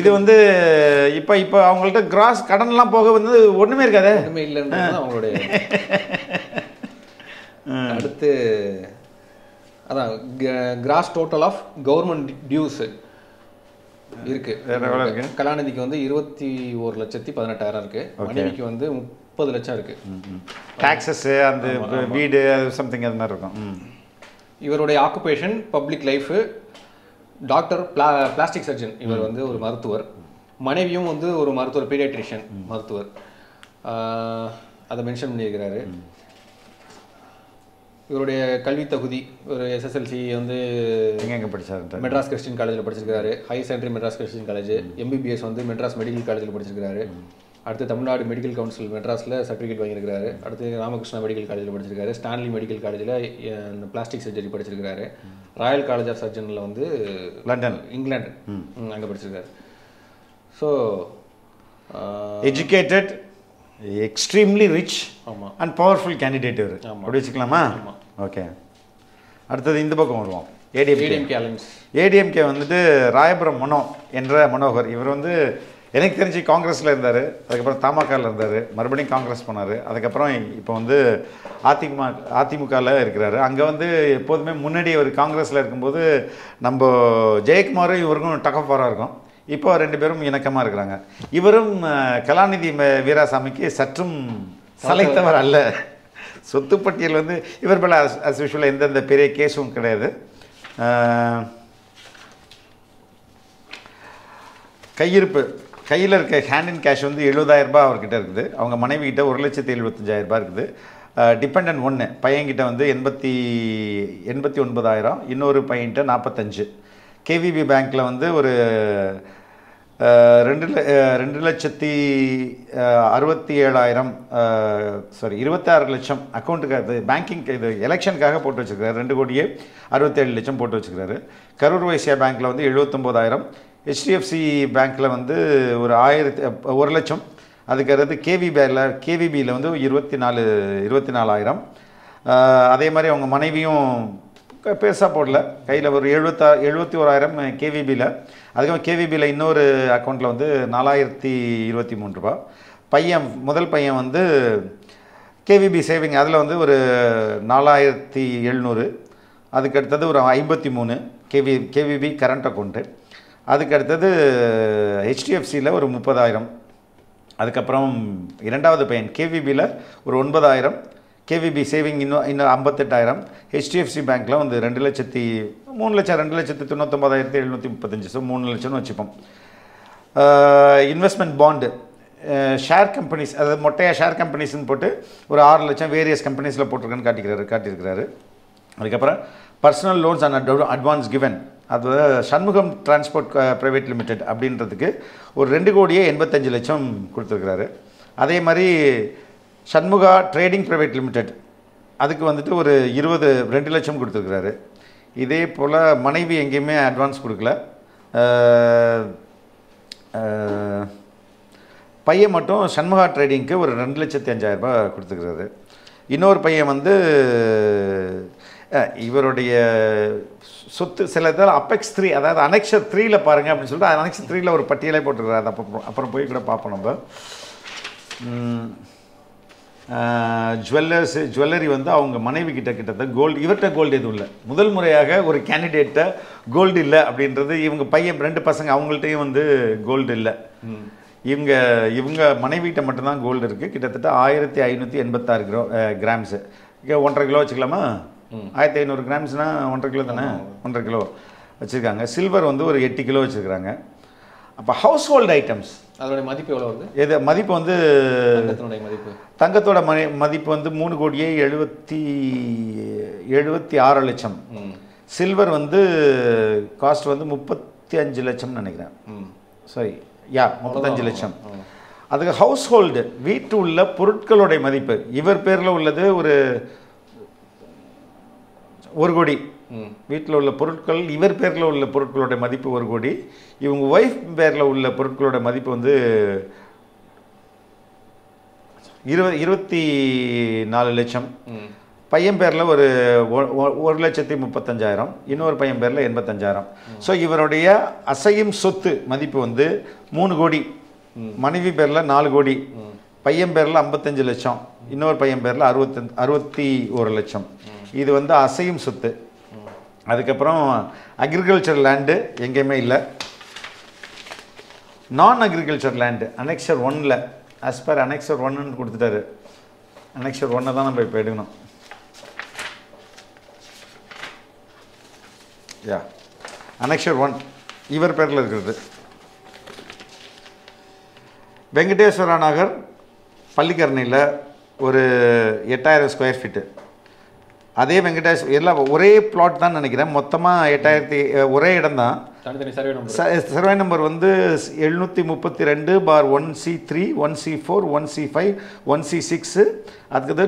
இது வந்து இப்போ இப்போ அவங்கள்ட்ட கிராஸ் கடன்லாம் போக வந்து ஒன்றுமே இருக்காது, ஒன்றுமே இல்லைன்னு அவங்களுடைய. அடுத்து அதான் gross total of government dues இருக்கு கலாநிதிக்கு வந்து இருபத்தி ஒரு லட்சத்தி பதினெட்டாயிரம் இருக்கு, மனைவிக்கு வந்து முப்பது லட்சம் இருக்கு, டாக்ஸஸ் அந்த வீடு சம்திங் அது மாதிரி இருக்கும். இவருடைய ஆக்குபேஷன் பப்ளிக் லைஃபு, டாக்டர் பிளா பிளாஸ்டிக் சர்ஜன், இவர் வந்து ஒரு மருத்துவர், மனைவியும் வந்து ஒரு மருத்துவர் பீடியாட்ரிஷியன் மருத்துவர். அதை மென்ஷன் பண்ணியிருக்கிறாரு. இவருடைய கல்வி தகுதி ஒரு எஸ்எஸ்எல்சி வந்து எங்கெங்கே படித்தார், மெட்ராஸ் கிறிஸ்டின் காலேஜில் படிச்சிருக்காரு, higher secondary Madras Christian college, MBBS வந்து மெட்ராஸ் மெடிக்கல் காலேஜில் படிச்சிருக்காரு, அடுத்து தமிழ்நாடு மெடிக்கல் கவுன்சில் மெட்ராஸில் சர்டிஃபிகேட் வாங்கியிருக்காரு, அடுத்து ராமகிருஷ்ணா மெடிக்கல் காலேஜில் படிச்சிருக்காரு, ஸ்டான்லி மெடிக்கல் காலேஜில் இந்த பிளாஸ்டிக் சர்ஜரி படிச்சிருக்காரு, ராயல் காலேஜ் ஆஃப் சர்ஜனில் வந்து லண்டன் இங்கிலாண்டு அங்கே படிச்சிருக்காரு. So educated, extremely rich and powerful candidate இவர் அப்படி வச்சுக்கலாமா? ஓகே, அடுத்தது இந்த பக்கம் வருவோம். ஏடிஎம்கே ஏடிஎம்கே வந்துட்டு ராயபுரம் மனோ என்ற மனோகர், இவர் வந்து எனக்கு தெரிஞ்சு காங்கிரஸில் இருந்தார், அதுக்கப்புறம் தமாகாவில் இருந்தார், மறுபடியும் காங்கிரஸ் போனார், அதுக்கப்புறம் இப்போ வந்து அதிமுக அதிமுகவில் இருக்கிறாரு. அங்கே வந்து எப்போதுமே முன்னாடி இவர் காங்கிரஸில் இருக்கும்போது நம்ம ஜெயக்குமாரும் இவருக்கும் டக்கஃபாராக இருக்கும், இப்போ ரெண்டு பேரும் இணக்கமாக இருக்கிறாங்க. இவரும் கலாநிதி வீராசாமிக்கு சற்றும் சலைத்தவர் அல்ல. சொத்து பட்டியல் வந்து இவர் மேலே அஸ் யூஷுவலாக எந்தெந்த பெரிய கேஸும் கிடையாது. கையிருப்பு கையில் இருக்க ஹேண்ட் இன் கேஷ் வந்து எழுபதாயிரரூபா அவர்கிட்ட இருக்குது, அவங்க மனைவிக்கிட்ட ஒரு லட்சத்தி எழுபத்தஞ்சாயிரரூபா இருக்குது, டிபெண்ட் ஒன்று பையன்கிட்ட வந்து எண்பத்தி எண்பத்தி ஒன்பதாயிரம், இன்னொரு பையன்கிட்ட நாற்பத்தஞ்சு. கேவிபி பேங்க்கில் வந்து ஒரு ரெண்டு ரெண்டு லட்சத்தி அறுபத்தி ஏழாயிரம் சாரி இருபத்தாறு லட்சம் அக்கௌண்ட்டுக்கு, அது பேங்கிங் இது எலெக்ஷனுக்காக போட்டு வச்சுருக்காரு, ரெண்டு கோடியே அறுபத்தேழு லட்சம் போட்டு வச்சுருக்காரு. கரூர் வைசியா பேங்க்கில் வந்து எழுபத்தொம்போதாயிரம், ஹெச்டிஎஃப்சி பேங்க்கில் வந்து ஒரு ஆயிரத்தி ஒரு லட்சம், அதுக்கடுத்து கேவிபியில் கேவிபியில் வந்து இருபத்தி நாலு இருபத்தி நாலாயிரம். அதே மாதிரி அவங்க மனைவியும் பேசா போடல, கையில் ஒரு எழுபத்தா எழுபத்தி ஓராயிரம் கேவிபியில், அதுக்கப்புறம் கேவிபியில் இன்னொரு அக்கௌண்ட்டில் வந்து நாலாயிரத்தி இருபத்தி மூணு ரூபா. பையன் முதல் பையன் வந்து கேவிபி சேவிங் அதில் வந்து ஒரு நாலாயிரத்தி எழுநூறு, அதுக்கடுத்தது ஒரு ஐம்பத்தி மூணு கேவி கேவிபி கரண்ட் அக்கௌண்ட்டு, அதுக்கடுத்தது ஹெச்டிஎஃப்சியில் ஒரு முப்பதாயிரம், அதுக்கப்புறம் இரண்டாவது பையன் கேவிபியில் ஒரு ஒன்பதாயிரம், கேவிபி சேவிங் இன்னும் இன்னும் ஐம்பத்தெட்டாயிரம், ஹெச்டிஎஃப்சி பேங்க்கில் வந்து ரெண்டு லட்சத்தி மூணு லட்சம் ரெண்டு லட்சத்தி தொண்ணூத்தொம்பதாயிரத்தி எழுநூற்றி முப்பத்தஞ்சு ஸோ மூணு லட்சம்னு வச்சுப்போம். இன்வெஸ்ட்மெண்ட் பாண்டு ஷேர் கம்பெனிஸ், அதாவது மொட்டையாக ஷேர் கம்பெனிஸ்ன்னு போட்டு ஒரு ஆறு லட்சம் வேரியஸ் கம்பெனிஸில் போட்டிருக்கேன்னு காட்டிக்கிறாரு காட்டியிருக்கிறாரு. அதுக்கப்புறம் personal loans and advance given, அது சண்முகம் டிரான்ஸ்போர்ட் ப்ரைவேட் லிமிடெட் அப்படின்றதுக்கு ஒரு ரெண்டு கோடியே எண்பத்தஞ்சு லட்சம் கொடுத்துருக்கிறாரு. அதே மாதிரி சண்முகா ட்ரேடிங் ப்ரைவேட் லிமிடெட் அதுக்கு வந்துட்டு ஒரு இருபது ரெண்டு லட்சம் கொடுத்துருக்குறாரு. இதே போல் மனைவி எங்கேயுமே அட்வான்ஸ் கொடுக்கல, பையன் மட்டும் சண்முகா ட்ரேடிங்க்கு ஒரு ரெண்டு லட்சத்தி அஞ்சாயிரரூபா கொடுத்துருக்குறாரு. இன்னொரு பையன் வந்து இவருடைய சொத்து சில இதில் அப்பெக்ஸ் த்ரீ அதாவது அனெக்ஷர் த்ரீல பாருங்கள் அப்படின்னு சொல்லிட்டு அது அனெக்ஷர் த்ரீல ஒரு பட்டியலே போட்டுருக்குறாரு. அது அப்புறம் அப்புறம் போய் கூட பார்ப்போம். நம்ம ஜுவல்லர்ஸ் ஜுவல்லரி வந்து அவங்க மனைவி கிட்ட கிட்டத்தட்ட கோல்டு, இவர்கிட்ட கோல்டு எதுவும் இல்லை. முதல் முறையாக ஒரு கேண்டிடேட்டை கோல்டு இல்லை அப்படின்றது, இவங்க பையன் ரெண்டு பசங்க அவங்கள்ட்டையும் வந்து கோல்டு இல்லை, இவங்க இவங்க மனைவிகிட்ட மட்டும்தான் கோல்டு இருக்குது. கிட்டத்தட்ட ஆயிரத்தி ஐநூற்றி எண்பத்தாறு கிரோ கிராம்ஸு ஒன்றரை கிலோ வச்சுக்கலாமா, ஆயிரத்தி ஐநூறு கிராம்ஸ்னால் ஒன்றரை கிலோ தானே, ஒன்றரை கிலோ வச்சுருக்காங்க. சில்வர் வந்து ஒரு எட்டு கிலோ வச்சுருக்காங்க. அப்போ ஹவுஸ் ஹோல்டு ஐட்டம்ஸ் அதோடைய மதிப்பு எவ்வளோ வருது? எது மதிப்பு வந்து தங்கத்தினுடைய மதிப்பு தங்கத்தோட மதி மதிப்பு வந்து மூணு கோடியே எழுபத்தி எழுபத்தி ஆறு லட்சம். சில்வர் வந்து காஸ்ட் வந்து முப்பத்தி அஞ்சு லட்சம்னு நினைக்கிறேன், சாரி யா முப்பத்தஞ்சு லட்சம். அதுக்கு ஹவுஸ் ஹோல்டு வீட்டு உள்ள பொருட்களுடைய மதிப்பு இவர் பேரில் உள்ளது ஒரு ஒரு கோடி, வீட்டில் உள்ள பொருட்கள் இவர் பேரில் உள்ள பொருட்களோட மதிப்பு ஒரு கோடி, இவங்க ஒய்ஃப் பேரில் உள்ள பொருட்களோட மதிப்பு வந்து இருபது இருபத்தி நாலு லட்சம், பையன் பேரில் ஒரு ஒரு லட்சத்தி முப்பத்தஞ்சாயிரம், இன்னொரு பையன் பேரில் எண்பத்தஞ்சாயிரம். ஸோ இவருடைய அசையும் சொத்து மதிப்பு வந்து மூணு கோடி, மனைவி பேரில் நாலு கோடி, பையன் பேரில் ஐம்பத்தஞ்சு லட்சம், இன்னொரு பையன் பேரில் அறுபத்தஞ்சு அறுபத்தி ஒரு லட்சம். இது வந்து அசையும் சொத்து. அதுக்கப்புறம் அக்ரிகல்ச்சர் லேண்டு எங்கேயுமே இல்லை. நான் அக்ரிகல்ச்சர் லேண்டு அனெக்சர் ஒன்னில் ஆஸ் பர் அனெக்சர் ஒன்னுன்னு கொடுத்துட்டாரு, அனெக்சர் ஒன்னை தான் நம்ம இப்போ எடுக்கணும். யா அனெக்சர் ஒன் இவர் பேரில் இருக்கிறது வெங்கடேஸ்வர நகர் பள்ளிக்கரணையில் ஒரு எட்டாயிரம் ஸ்கொயர் ஃபீட்டு அதே வெங்கடேஷ் எல்லாம் ஒரே பிளாட் தான் நினைக்கிறேன் மொத்தமாக எட்டாயிரத்தி ஒரே இடம் தான் சர்வே நம்பர் வந்து எழுநூற்றி முப்பத்தி ரெண்டு bar one C three one C four one C five one C six அதுக்கு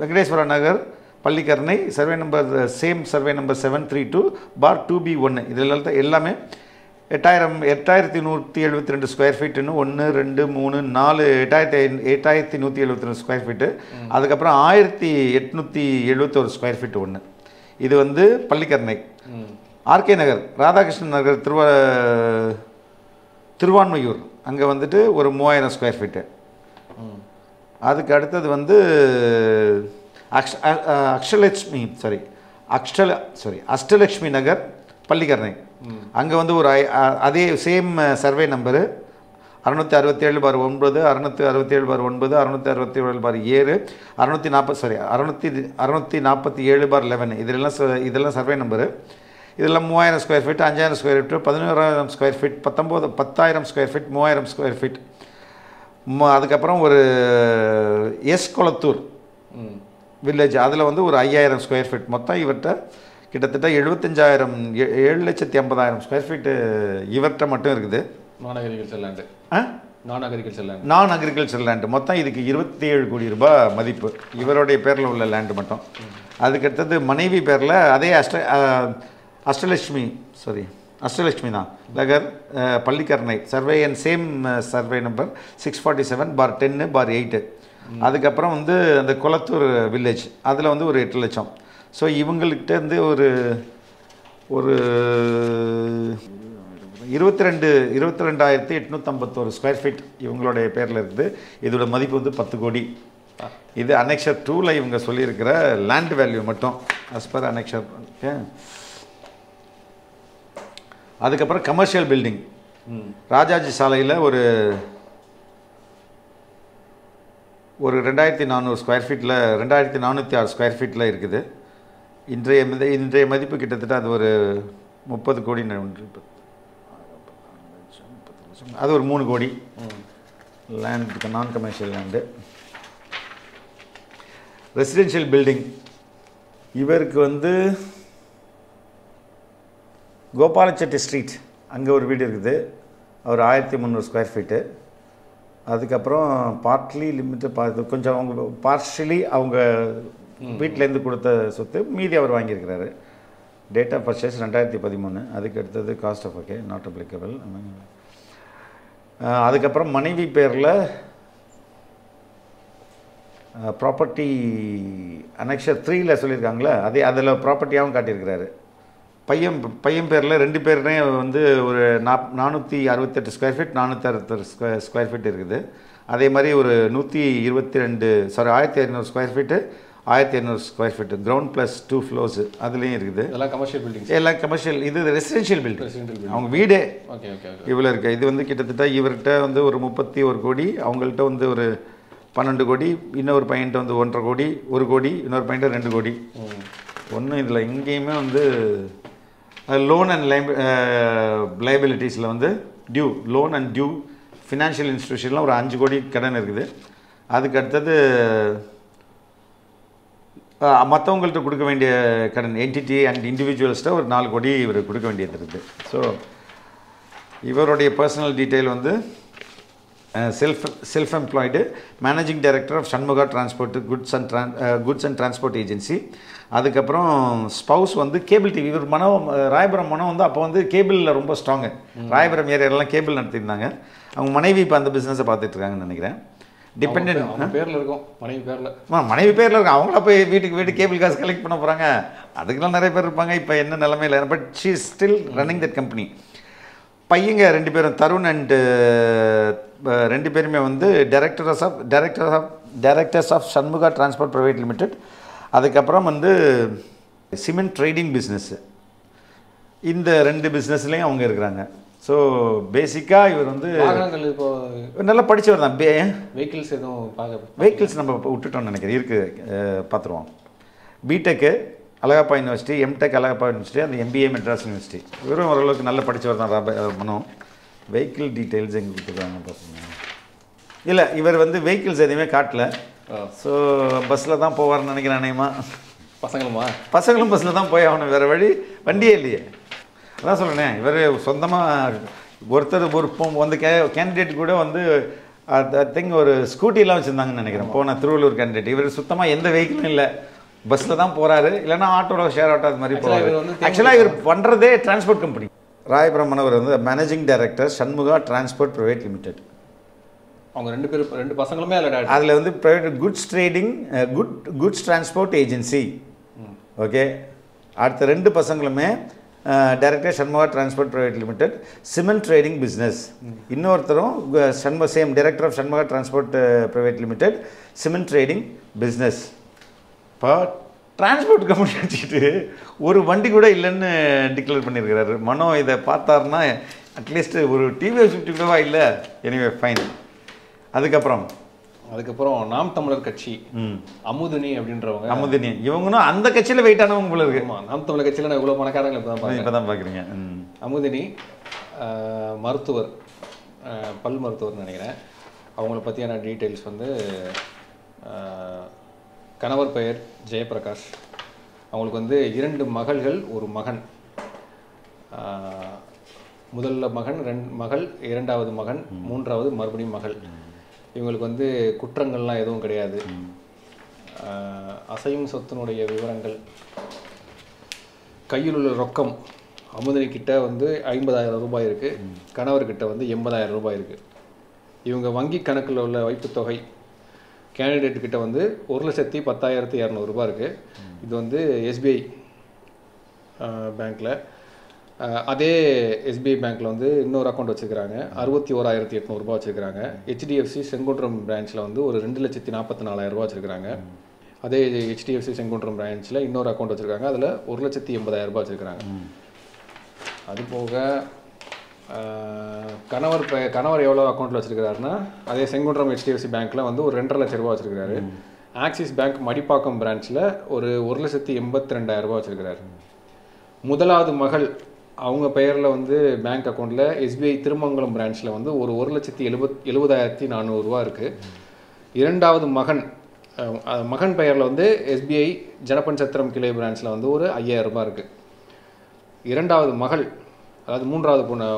Venkateswara Nagar Pallikaranai survey number same survey number seven three two bar two B ஒன்று இதில் தான் எல்லாமே எட்டாயிரம் எட்டாயிரத்தி நூற்றி எழுபத்தி ரெண்டு ஸ்கொயர் ஃபீட்டுன்னு ஒன்று ரெண்டு மூணு நாலு எட்டாயிரத்தி எட்டாயிரத்தி நூற்றி எழுபத்தி ரெண்டு ஸ்கொயர் ஃபீட்டு அதுக்கப்புறம் ஆயிரத்தி எட்நூற்றி எழுபத்தோரு ஸ்கொயர் ஃபீட்டு ஒன்று இது வந்து பள்ளிக்கரணை ஆர்கே நகர் ராதாகிருஷ்ணன் நகர் திருவ திருவான்மையூர் அங்கே வந்துட்டு ஒரு மூவாயிரம் ஸ்கொயர் ஃபீட்டு அதுக்கு அடுத்தது வந்து அக்ஷ அக்ஷலட்சுமி சாரி அக்ஷல சாரி அஷ்டலட்சுமி நகர் பள்ளிக்கரணை அங்கே வந்து ஒரு அதே சேம் சர்வே நம்பரு அறுநூற்றி அறுபத்தேழு பார் ஒன்பது அறுநூற்றி அறுபத்தேழு பார் ஒன்பது அறுநூற்றி அறுபத்தி ஏழு பார் ஏழு அறுநூற்றி நாற்பது சாரி அறுநூற்றி அறுநூற்றி நாற்பத்தி ஏழு பார் லெவன் இதெல்லாம் இதெல்லாம் சர்வே நம்பரு இதெல்லாம் மூவாயிரம் ஸ்கொயர் ஃபீட் அஞ்சாயிரம் ஸ்கொயர் ஃபீட்டு பதினோராயிரம் ஸ்கொயர் ஃபீட் பத்தொம்போது பத்தாயிரம் ஸ்கொயர் ஃபீட் மூவாயிரம் ஸ்கொயர் ஃபீட் அதுக்கப்புறம் ஒரு எஸ் கொளத்தூர் வில்லேஜ் அதில் வந்து ஒரு ஐயாயிரம் ஸ்கொயர் ஃபீட் மொத்தம் இவர்கிட்ட கிட்டத்தட்ட எழுபத்தஞ்சாயிரம் ஏழு லட்சத்தி ஐம்பதாயிரம் ஸ்கொயர் ஃபீட்டு இவர்கிட்ட மட்டும் இருக்குது நான் அக்ரிகல்ச்சர் லேண்டு ஆ non agriculture land non agriculture land மொத்தம் இதுக்கு இருபத்தி ஏழு கோடி ரூபாய் மதிப்பு இவருடைய பேரில் உள்ள லேண்டு மட்டும் அதுக்கடுத்தது மனைவி பேரில் அதே அஷ்ட அஷ்டலட்சுமி சாரி அஷ்டலட்சுமி தான் Nagar Pallikaranai survey and same survey number six forty seven bar ten bar eight அதுக்கப்புறம் வந்து அந்த கொளத்தூர் வில்லேஜ் அதில் வந்து ஒரு எட்டு லட்சம் ஸோ இவங்கள்கிட்ட வந்து ஒரு ஒரு இருபத்தி ரெண்டு இருபத்தி ரெண்டாயிரத்தி எட்நூற்றம்பத்தோரு ஸ்கொயர் ஃபீட் இவங்களுடைய பேரில் இருக்குது இதோட மதிப்பு வந்து பத்து கோடி இது அனெக்ஷர் டூவில் இவங்க சொல்லியிருக்கிற லேண்ட் வேல்யூ மட்டும் அஸ் பர் அனெக்ஷர் ஓகே அதுக்கப்புறம் கமர்ஷியல் பில்டிங் ராஜாஜி சாலையில் ஒரு ஒரு ரெண்டாயிரத்தி நானூறு ஸ்கொயர் ஃபீட்டில் ரெண்டாயிரத்தி நானூற்றி ஆறு ஸ்கொயர் ஃபீட்டில் இருக்குது இன்றைய மதி இன்றைய மதிப்பு கிட்டத்தட்ட அது ஒரு முப்பது கோடி அது ஒரு மூணு கோடி லேண்டு நான் கமர்ஷியல் லேண்டு ரெசிடென்ஷியல் பில்டிங் இவருக்கு வந்து கோபாலச்செட்டி ஸ்ட்ரீட் அங்கே ஒரு வீடு இருக்குது ஒரு ஆயிரத்தி முந்நூறு ஸ்கொயர் ஃபீட்டு அதுக்கப்புறம் பார்ட்லி லிமிட்டு பா கொஞ்சம் அவங்க பார்ஷலி அவங்க வீட்டிலேருந்து கொடுத்த சொத்து மீதி அவர் வாங்கியிருக்கிறாரு டேட் ஆஃப் பர்ச்சேஸ் ரெண்டாயிரத்தி பதிமூணு அதுக்கு அடுத்தது cost of okay not applicable அதுக்கப்புறம் மனைவி பேரில் ப்ராப்பர்ட்டி அனெக்ஷர் த்ரீயில் சொல்லியிருக்காங்களே அதே அதில் ப்ராப்பர்ட்டியாகவும் காட்டியிருக்கிறாரு பையன் பையன் பேரில் ரெண்டு பேருமே வந்து ஒரு நாப் நானூற்றி அறுபத்தெட்டு ஸ்கொயர் ஃபீட் நானூற்றி அறுபத்தெட்டு ஸ்கொயர் ஸ்கொயர் ஃபீட் இருக்குது அதே மாதிரி ஒரு நூற்றி இருபத்தி ரெண்டு சாரி ஆயிரத்தி ஐநூறு ஸ்கொயர் ஃபீட்டு ஆயிரத்தி ஐநூறு square feet ground plus two floors அதுலேயும் இருக்குது எல்லாம் கமர்ஷியல் பில்டிங் எல்லாம் கமர்ஷியல் இது ரெசிடென்ஷியல் பில்டிங் அவங்க வீடே ஓகே ஓகே இவ்வளோ இருக்குது இது வந்து கிட்டத்தட்ட இவர்கிட்ட வந்து ஒரு முப்பத்தி ஒரு கோடி அவங்கள்ட்ட வந்து ஒரு பன்னெண்டு கோடி இன்னொரு பையன்கிட்ட வந்து ஒன்றரை கோடி ஒரு கோடி இன்னொரு பையன்கிட்ட ரெண்டு கோடி ஒன்றும் இதில் எங்கேயுமே வந்து லோன் அண்ட் லை லைபிலிட்டிஸில் வந்து due loan and due financial இன்ஸ்டிடியூஷனில் ஒரு அஞ்சு கோடி கடன் இருக்குது அதுக்கு அடுத்தது மற்றவங்கள்ட்ட கொடுக்க வேண்டிய கடன் என்டிடி அண்ட் இண்டிவிஜுவல்ஸ்ட்டாக ஒரு நாலு கோடி இவர் கொடுக்க வேண்டியது இருக்குது ஸோ இவருடைய பர்சனல் டீட்டெயில் வந்து self self employed managing director of Shanmuga transport goods and ட்ரான் குட்ஸ் அண்ட் டிரான்ஸ்போர்ட் ஏஜென்சி அதுக்கப்புறம் ஸ்பவுஸ் வந்து கேபிள் டிவி இவர் மனம் ராயபுரம் மனம் வந்து அப்போ வந்து கேபிளில் ரொம்ப ஸ்ட்ராங்கு ராயபுரம் ஏரியாலெலாம் கேபிள் நடத்தியிருந்தாங்க அவங்க மனைவி இப்போ அந்த பிஸ்னஸை பார்த்துட்ருக்காங்கன்னு நினைக்கிறேன் டிபெண்டன்ட் பேரில் இருக்கும் மனைவி பேரில் ஆ மனைவி பேரில் இருக்கும் அவங்கள போய் வீட்டுக்கு வீட்டு கேபிள் காசு கலெக்ட் பண்ண போகிறாங்க அதுக்கெல்லாம் நிறைய பேர் இருப்பாங்க இப்போ என்ன நிலமையில் but she is still running that company பையங்க ரெண்டு பேரும் தருண் அண்டு ரெண்டு பேருமே வந்து directors of directors of directors of Shanmuga transport private limited அதுக்கப்புறம் வந்து சிமெண்ட் ட்ரேடிங் பிஸ்னஸ்ஸு இந்த ரெண்டு பிஸ்னஸ்லேயும் அவங்க இருக்கிறாங்க ஸோ பேசிக்காக இவர் வந்து இப்போது நல்லா படித்தவர் தான் பே வெஹிக்கிள்ஸ் எதுவும் பார்க்க வெஹிக்கிள்ஸ் நம்ம விட்டுட்டோம்னு நினைக்கிறேன் இருக்குது பார்த்துருவோம் BTech Alagappa university MTech Alagappa university அந்த எம்பிஏ மெட்ராஸ் யூனிவர்சிட்டி இவரும் ஓரளவுக்கு நல்லா படித்தவர் தான் ராப மனம் வெஹிக்கிள் டீட்டெயில்ஸ் எங்கள் கொடுத்துருக்காங்க பார்த்தீங்கன்னா இல்ல இவர் வந்து vehicles எதுமே காட்டல சோ பஸ்ல தான் போவார்னு நினைக்கிறானேமா பசங்களுமா பசங்களும் பஸ்ல தான் போய் அவன வேற வழி வண்டியே இல்லையே அதான் சொல்றனே இவர் சொந்தமா ஒருத்தர் ஒரு வந்து கேண்டிடேட் கூட வந்து I think ஒரு ஸ்கூட்டிலாம் வச்சிருந்தாங்கன்னு நினைக்கிறேன் போன திருவள்ளூர் கேண்டிடேட் இவர் சுத்தமா எந்த vehicle இல்ல பஸ்ல தான் போறாரு இல்லனா ஆட்டோல ஷேர் ஆட்டோ அது மாதிரி போறாரு एक्चुअली இவர் பண்றதே டிரான்ஸ்போர்ட் கம்பெனி ராய் பிரம்மணவர் வந்து managing director Shanmuga transport private limited அவங்க ரெண்டு பேரு ரெண்டு பசங்களுமே அதுல அதுல வந்து private goods trading good goods transport agency okay அடுத்து ரெண்டு பசங்களுமே Director Shanmuga Transport Private Limited, Cement Trading Business. Inno ortharom same Director of Shanmuga Transport Private Limited, Cement Trading Business. Pa transport company achittu oru vandi kuda illennu declare pannirukkarar. Mano idha paatharna at least oru T V S fifty kudava illa. Anyway fine. Adukapram அதுக்கப்புறம் நாம் தமிழர் கட்சி அமுதினி அப்படின்றவங்க அமுதினி இவங்கனா அந்த கட்சியில wait ஆனவங்க போல இருக்கு நாம் தமிழர் கட்சியில நான் இவ்வளவு பணக்காரங்க இப்பதான் பாக்குறீங்க அமுதினி மருத்துவர் பல் மருத்துவர் நினைக்கிறேன் அவங்கள பத்தியான டீடைல்ஸ் வந்து கணவர் பெயர் ஜெயபிரகாஷ் அவங்களுக்கு வந்து இரண்டு மகள்கள் ஒரு மகன் முதல்ல மகன் மகள் இரண்டாவது மகன் மூன்றாவது மறுபடியும் மகள் இவங்களுக்கு வந்து குற்றங்கள்லாம் எதுவும் கிடையாது அசையும் சொத்துனுடைய விவரங்கள் கையில் உள்ள ரொக்கம் அமுதினி கிட்ட வந்து ஐம்பதாயிரம் ரூபாய் இருக்கு கணவர் கிட்ட வந்து எண்பதாயிரம் ரூபாய் இருக்கு இவங்க வங்கி கணக்கில் உள்ள வைப்புத் தொகை கேண்டிடேட் கிட்ட வந்து ஒரு லட்சத்தி பத்தாயிரத்தி இருநூறு ரூபாய் இருக்கு இது வந்து S B I பேங்க்ல அதே S B I பேங்க்ல வந்து இன்னொரு அக்கவுண்ட் வச்சிருக்காங்க அறுபத்தி ஓராயிரத்து எட்நூறு ரூபாய் வச்சிருக்காங்க H D F C Sengundram பிரான்ச்ல வந்து ஒரு இரண்டு லட்சத்தி நாற்பத்தி நாலாயிரம் ரூபாய் வச்சிருக்காங்க அதே H D F C Sengundram பிரான்ச்ல இன்னொரு அக்கவுண்ட் வச்சிருக்காங்க அதுல ஒரு லட்சத்தி எண்பதாயிரம் ரூபாய் வச்சிருக்காங்க அது போக கணவர் கணவர் எவ்வளவு அக்கவுண்ட்ல வச்சிருக்காருன்னா அதே Sengundram H D F C பேங்க்ல வந்து ஒரு இரண்டு லட்சம் ரூபாய் வச்சிருக்காரு Axis Bank மடிப்பாக்கம் பிரான்ச்ல ஒரு ஒரு லட்சத்தி எண்பத்தி இரண்டாயிரம் ரூபாய் வச்சிருக்காரு முதலாவது மகள் அவங்க பெயர்ல வந்து பேங்க் அக்கவுண்ட்ல S B I திருமங்கலம் பிரான்ச்ல வந்து ஒரு ஒரு லட்சத்தி எழுபதாயிரத்து நானூறு ரூபாய் இருக்கு இரண்டாவது மகன் மகன் பெயர்ல வந்து S B I ஜனபஞ்சத்திரம் கிளை பிரான்ச்ல வந்து ஒரு ஐயாயிரம் ரூபாய் இருக்கு இரண்டாவது மகள் அதாவது மூன்றாவது பொண்ணு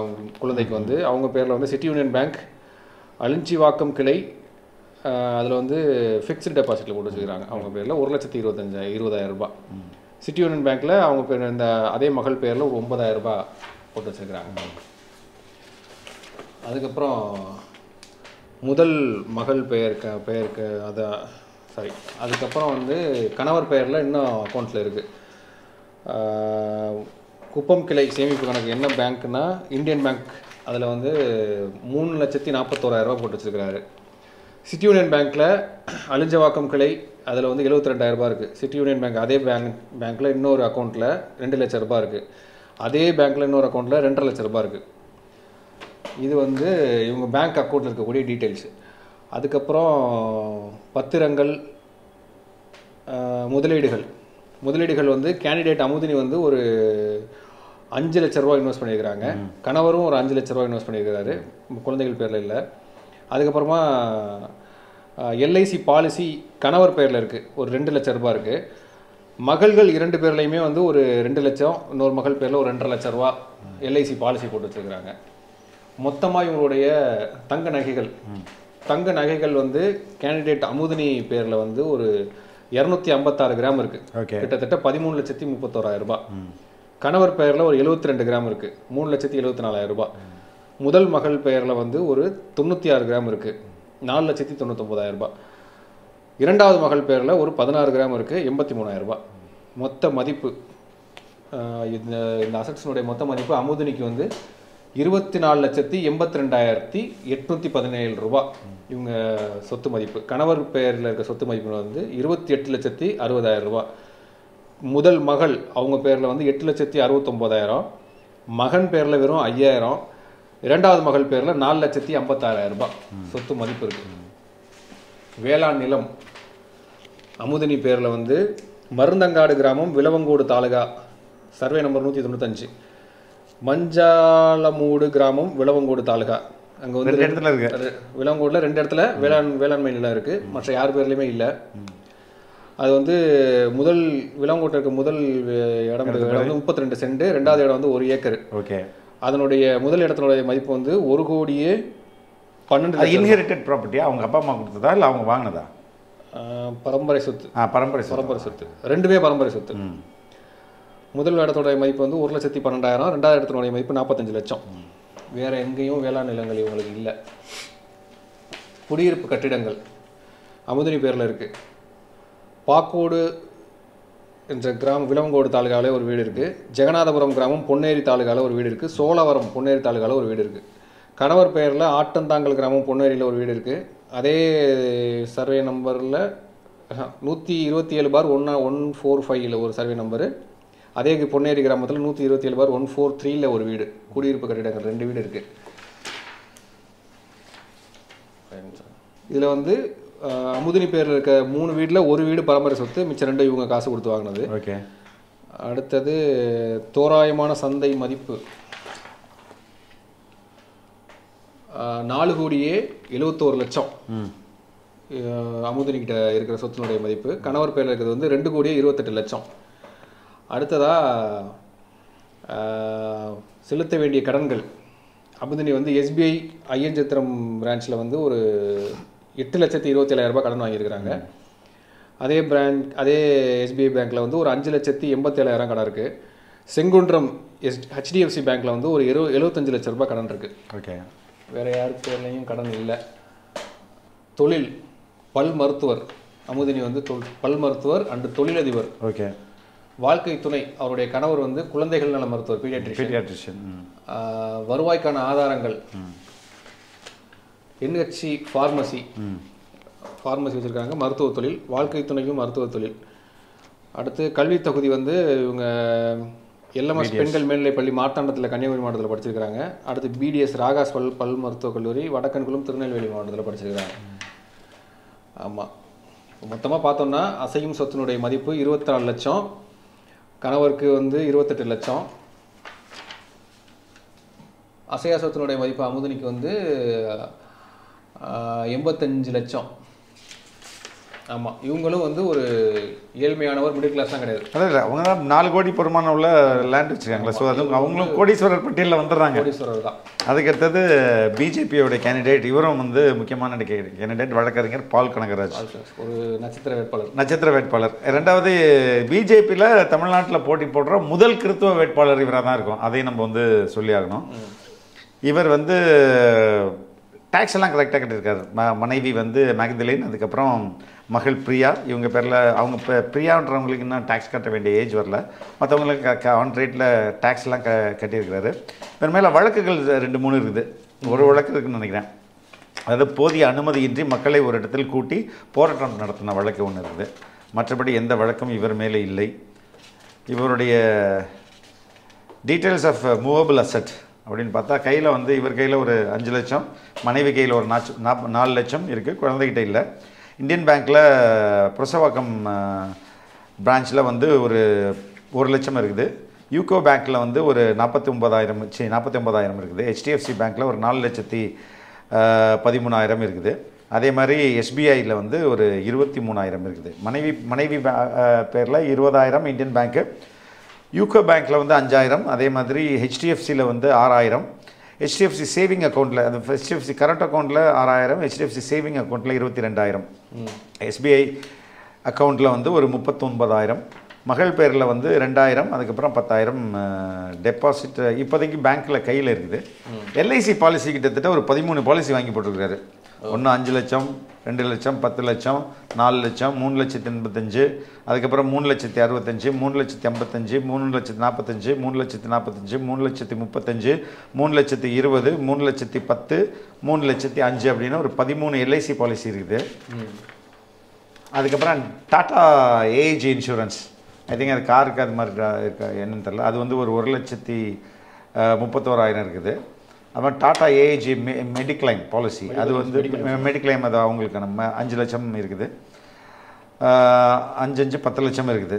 குழந்தைக்கு வந்து அவங்க பெயர்ல வந்து சிட்டி யூனியன் பேங்க் அலிஞ்சிவாக்கம் கிளை அதுல வந்து ஃபிக்ஸ்டு டெபாசிட்ல போட்டு வச்சிருக்காங்க அவங்க பெயர்ல ஒரு லட்சத்தி இருபத்தி ஐந்தாயிரம் ரூபாய் City Union Bankல அவங்க பேர் இந்த அதே மகள் பேர்ல ஒரு ஒன்பதாயிரம் ரூபாய் போட்டு வச்சிருக்காங்க. அதுக்கு அப்புறம் முதல் மகள் பெயருக்கு பெயருக்கு அத சாரி அதுக்கு அப்புறம் வந்து கணவர் பெயர்ல இன்னும் அக்கவுண்ட்ல இருக்கு. குப்பம் கிளை சேமிப்பு கணக்கு என்ன பேங்க்னா இந்தியன் பேங்க் அதுல வந்து மூன்று லட்சத்தி நாற்பத்தி ஓராயிரம் ரூபாய் போட்டு வச்சிருக்காரு. City Union Bankல அலிஞ்சவாக்கம் கிளை அதுல வந்து எழுபத்தி இரண்டாயிரம் ரூபாய் இருக்கு சிட்டி யூனியன் பேங்க் அதே பேங்க் பேங்க்ல இன்னொரு அக்கவுண்ட்ல இரண்டு லட்சம் ரூபாய் இருக்கு அதே பேங்க்ல இன்னொரு அக்கவுண்ட்ல இரண்டு லட்சம் ரூபாய் இருக்கு இது வந்து இவங்க பேங்க் அக்கவுண்ட்ல இருக்க கூடிய டீடைல்ஸ் அதுக்கு அப்புறம் பத்திரங்கள் முதலீடுகள் முதலீடுகள் வந்து கேண்டிடேட் அமுதினி வந்து ஒரு ஐந்து லட்சம் ரூபாய் இன்வெஸ்ட் பண்ணியிருக்காங்க கணவரும் ஒரு ஐந்து லட்சம் ரூபாய் இன்வெஸ்ட் பண்ணியிருக்காரு குழந்தைகள் பேர்ல இல்ல அதுக்கு அப்புறமா L I C பாலிசி கணவர் பேர்ல இருக்கு ஒரு இரண்டு லட்சம் ரூபாய் இருக்கு மகள்கள் இரண்டு பேர்லயுமே வந்து ஒரு இரண்டு லட்சம் இன்னொரு மகள் பேர்ல ஒரு இரண்டு லட்சம் ரூபாய் L I C பாலிசி போட்டு வச்சிருக்காங்க மொத்தமா இவங்களுடைய தங்க நகைகள் தங்க நகைகள் வந்து கேண்டிடேட் அமுதினி பேர்ல வந்து ஒரு இருநூற்று ஐம்பத்தி ஆறு கிராம் இருக்கு கிட்டத்தட்ட பதிமூன்று லட்சத்தி முப்பத்தி ஓராயிரம் ரூபாய் கணவர் பேர்ல ஒரு எழுபத்தி இரண்டு கிராம் இருக்கு மூன்று லட்சத்தி எழுபத்தி நாலாயிரம் ரூபாய் முதல் மகள் பேர்ல வந்து ஒரு தொண்ணூற்று ஆறு கிராம் இருக்கு நான்கு லட்சத்தி தொண்ணூற்று ஒன்பதாயிரம் ரூபாய் இரண்டாவது மகள் பேர்ல ஒரு பதினாறு கிராம் இருக்கு எண்பத்தி மூணாயிரம் ரூபாய் மொத்த மதிப்பு இந்த இந்த அசெட்ஸ்னுடைய மொத்த மதிப்பு அமுதினிக்கு வந்து இருபத்தி நான்கு லட்சத்தி எண்பத்தி இரண்டாயிரத்து எட்நூற்று பதினேழு ரூபாய் இவங்க சொத்து மதிப்பு கணவர் பேர்ல இருக்க சொத்து மதிப்பு வந்து இருபத்தி எட்டு லட்சத்தி அறுபதாயிரம் ரூபாய் முதல் மகள் அவங்க பேர்ல வந்து எட்டு லட்சத்தி அறுபத்தி ஒன்பதாயிரம் மகன் பேர்ல வெறும் ஐயாயிரம் இரண்டாவது மகள் பேர்ல நான்கு லட்சத்தி ஐம்பத்தி ஆறாயிரம் ரூபாய் சொத்து மதிப்பு இருக்கு வேளாண் நிலம் அமுதினி பேர்ல வந்து மருந்தங்காடு கிராமம் விலவங்கோடு தாலுகா சர்வே நம்பர் நூற்று தொண்ணூற்று ஐந்து மஞ்சாலமூடு கிராமம் விலவங்கோடு தாலுகா அங்கே வந்து ரெண்டு இடத்துல இருக்கு. விலங்கோட்டில் ரெண்டு இடத்துல வேளாண் வேளாண்மை நிலம் இருக்குது, மற்ற யார் பேர்லையுமே இல்லை. அது வந்து முதல் விலங்கோட்டில் இருக்க முதல் இடம் வந்து முப்பத்தி ரெண்டு சென்ட், ரெண்டாவது இடம் வந்து ஒரு ஏக்கர். ஓகே, அதனுடைய முதல் இடத்தினுடைய மதிப்பு வந்து ஒரு கோடியே பன்னெண்டு. இன்ஹெரிட்டட் ப்ராப்பர்ட்டியா அவங்க அப்பா அம்மா கொடுத்ததா இல்லை அவங்க வாங்கினதா? பரம்பரை சொத்து. ஆ பரம்பரை பரம்பரை சொத்து, ரெண்டுமே பரம்பரை சொத்து. முதல் இடத்துடைய மதிப்பு வந்து ஒரு லட்சத்தி பன்னெண்டாயிரம், ரெண்டாவது இடத்தினுடைய மதிப்பு நாற்பத்தஞ்சு லட்சம். வேறு எங்கேயும் வேளாண் நிலங்கள் இவங்களுக்கு இல்லை. குடியிருப்பு கட்டிடங்கள் அமுதினி பேரில் இருக்குது. பாக்கோடு என்ற கிராமம் விலங்கோடு தாலுகாவிலே ஒரு வீடு இருக்குது. ஜெகநாதபுரம் கிராமம் பொன்னேரி தாலுகாவில் ஒரு வீடு இருக்குது. சோழவரம் பொன்னேரி தாலுகாவில் ஒரு வீடு இருக்குது. கணவர் பெயரில் ஆட்டந்தாங்கல் கிராமம் பொன்னேரியில் ஒரு வீடு இருக்குது. அதே சர்வே நம்பரில் நூற்றி இருபத்தி ஏழு பார் ஒன்று ஒன் ஃபோர் ஃபைவ்ல ஒரு சர்வே நம்பரு, அதே பொன்னேரி கிராமத்தில் நூற்றி இருபத்தி ஏழு பார் ஒன் ஃபோர் த்ரீல ஒரு வீடு. குடியிருப்பு கட்டிடங்கள் ரெண்டு வீடு இருக்குது. இதில் வந்து அமுதினி பேரில் இருக்க மூணு வீட்டில் ஒரு வீடு பரம்பரை சொத்து, மிச்சம் ரெண்டு இவங்க காசு கொடுத்து வாங்கினது. ஓகே, அடுத்தது தோராயமான சந்தை மதிப்பு நாலு கோடியே எழுபத்தோரு லட்சம் அமுதினி கிட்ட இருக்கிற சொத்தினுடைய மதிப்பு. கணவர் பேரில் இருக்கிறது வந்து ரெண்டு கோடியே இருபத்தெட்டு லட்சம். அடுத்ததாக செலுத்த வேண்டிய கடன்கள் அமுதினி வந்து எஸ்பிஐ ஐயஞ்சித்திரம் பிரான்ச்சில் வந்து ஒரு எட்டு லட்சத்தி இருபத்தி ஏழாயிரரூபா கடன் வாங்கியிருக்கிறாங்க. அதே பிராங்க் அதே எஸ்பிஐ பேங்க்கில் வந்து ஒரு அஞ்சு லட்சத்தி எண்பத்தேழாயிரம் கடன் இருக்குது. செங்குன்றம் எஸ் ஹெச்டிஎஃப்சி பேங்க்கில் வந்து ஒரு எழு எழுபத்தஞ்சு லட்ச ரூபா கடன் இருக்குது. ஓகே, வேறு யாருக்கு பேர்லையும் கடன் இல்லை. தொழில் பல் மருத்துவர் அமுதினி வந்து தொல் பல் மருத்துவர் அண்டு தொழிலதிபர். ஓகே, வாழ்க்கை துணை அவருடைய கணவர் வந்து குழந்தைகள் நல மருத்துவர் பீடியாட்ரிஷியன். வருவாய்க்கான ஆதாரங்கள் என்ஹெச்சி ஃபார்மசி ஃபார்மசி வச்சுருக்காங்க. மருத்துவ தொழில் வாழ்க்கை துணையும் மருத்துவ தொழில். அடுத்து கல்வி தகுதி வந்து இவங்க எல்எம்எஸ் பெண்கள் மேல்நிலைப் பள்ளி மார்த்தாண்டத்தில் கன்னியாகுமரி மாவட்டத்தில் படிச்சிருக்கிறாங்க. அடுத்து பிடிஎஸ் ராகாஸ் பல் பல் மருத்துவக் கல்லூரி வடக்கன்குளம் திருநெல்வேலி மாவட்டத்தில் படிச்சிருக்கிறாங்க. ஆமாம், மொத்தமாக பார்த்தோம்னா அசையும் சொத்தினுடைய மதிப்பு இருபத்தி நாலு லட்சம், கணவருக்கு வந்து இருபத்தெட்டு லட்சம். அசையா சொத்தினுடைய மதிப்பு அமுதினிக்கு வந்து எண்பத்தஞ்சு லட்சம். ஆமாம், இவங்களும் வந்து ஒரு ஏழ்மையானவர், மிடில் கிளாஸ் தான் கிடையாது. அதான் இல்லை, அவங்க தான் நாலு கோடி பெருமானம் உள்ள லேண்ட் வச்சுருக்காங்களா? ஸோ அதுவும் அவங்களும் கோடீஸ்வரர் பட்டியலில் வந்துடுறாங்க. கோடீஸ்வரர் தான். அதுக்கடுத்தது பிஜேபியோட கேண்டிடேட், இவரும் வந்து முக்கியமான கேண்டிடேட் வழக்கறிஞர் பால் கனகராஜ், ஒரு நட்சத்திர வேட்பாளர் நட்சத்திர வேட்பாளர் ரெண்டாவது பிஜேபியில் தமிழ்நாட்டில் போட்டி போடுற முதல் கிறித்துவ வேட்பாளர் இவராக தான் இருக்கும். அதையும் நம்ம வந்து சொல்லி ஆகணும். இவர் வந்து டேக்ஸ் எல்லாம் கரெக்டாக கட்டியிருக்காரு. ம மனைவி வந்து மேகதலின், அதுக்கப்புறம் மகள் பிரியா, இவங்க பேரில் அவங்க இப்போ பிரியான்றவங்களுக்கு இன்னும் டேக்ஸ் கட்ட வேண்டிய ஏஜ் வரல. மற்றவங்களுக்கு க ஆன் ரேட்டில் டேக்ஸ்லாம் க கட்டியிருக்கிறாரு. பெருமையில வழக்குகள் ரெண்டு மூணு இருக்குது, ஒரு வழக்கு இருக்குதுன்னு நினைக்கிறேன். அதாவது போதிய அனுமதியின்றி மக்களை ஒரு இடத்தில் கூட்டி போராட்டம் நடத்தின வழக்கு ஒன்று இருக்குது. மற்றபடி எந்த வழக்கும் இவர் மேலே இல்லை. இவருடைய டீட்டெயில்ஸ் ஆஃப் மூவபிள் அசட் அப்படின்னு பார்த்தா கையில் வந்து இவர் கையில் ஒரு அஞ்சு லட்சம், மனைவி கையில் ஒரு நாச்சு நாப் நாலு லட்சம் இருக்குது. குழந்தைகிட்ட இல்லை. இந்தியன் பேங்க்கில் புரசவாக்கம் பிரான்ச்சில் வந்து ஒரு ஒரு லட்சம் இருக்குது. யூகோ பேங்க்கில் வந்து ஒரு நாற்பத்தி ஒம்பதாயிரம் சி நாற்பத்தி ஒம்பதாயிரம் இருக்குது. ஹெச்டிஎஃப்சி பேங்க்கில் ஒரு நாலு லட்சத்தி பதிமூணாயிரம் இருக்குது. அதே மாதிரி எஸ்பிஐயில் வந்து ஒரு இருபத்தி மூணாயிரம் இருக்குது. மனைவி மனைவி பே பேரில் இருபதாயிரம் இந்தியன் பேங்க்கு, யூகோ பேங்க்கில் வந்து அஞ்சாயிரம், அதே மாதிரி ஹெச்டிஎஃப்சியில் வந்து ஆறாயிரம், ஹெச்டிஎஃப்சி சேவிங் அக்கௌண்ட்டில் அந்த ஹெச்டிஎஃப்சி கரண்ட் அக்கௌண்ட்டில் ஆறாயிரம், ஹெச்டிஎஃப்சி சேவிங் அக்கௌண்ட்டில் இருபத்தி ரெண்டாயிரம், எஸ்பிஐ அக்கௌண்ட்டில் வந்து ஒரு முப்பத்தொன்பதாயிரம், மகள் பேரில் வந்து ரெண்டாயிரம், அதுக்கப்புறம் பத்தாயிரம் டெபாசிட் இப்போதைக்கு பேங்க்கில் கையில் இருக்குது. எல்ஐசி பாலிசி கிட்டத்தட்ட ஒரு பதிமூணு பாலிசி வாங்கி போட்டிருக்காரு. ஒன்று அஞ்சு லட்சம், ரெண்டு லட்சம், பத்து லட்சம், நாலு லட்சம், மூணு லட்சத்தி எண்பத்தஞ்சு, அதுக்கப்புறம் மூணு லட்சத்தி அறுபத்தஞ்சு, மூணு லட்சத்தி ஐம்பத்தஞ்சு, மூணு லட்சத்தி நாற்பத்தஞ்சு, மூணு லட்சத்தி நாற்பத்தஞ்சு, மூணு லட்சத்தி முப்பத்தஞ்சு, மூணு லட்சத்தி இருபது, மூணு லட்சத்தி பத்து, மூணு லட்சத்தி அஞ்சு அப்படின்னு ஒரு பதிமூணு எல்ஐசி பாலிசி இருக்குது. அதுக்கப்புறம் Tata AIG insurance, I think அது காருக்கு அது மாதிரி இருக்கா என்னன்னு தெரில, அது வந்து ஒரு ஒரு லட்சத்தி முப்பத்தோராயிரம் இருக்குது. அப்புறம் டாட்டா ஏஜி மெ மெடிக்ளைம் பாலிசி, அது வந்து மெடிக்ளைம் அது அவங்களுக்கு நம்ம அஞ்சு லட்சம் இருக்குது. அஞ்சு அஞ்சு பத்து லட்சம் இருக்குது.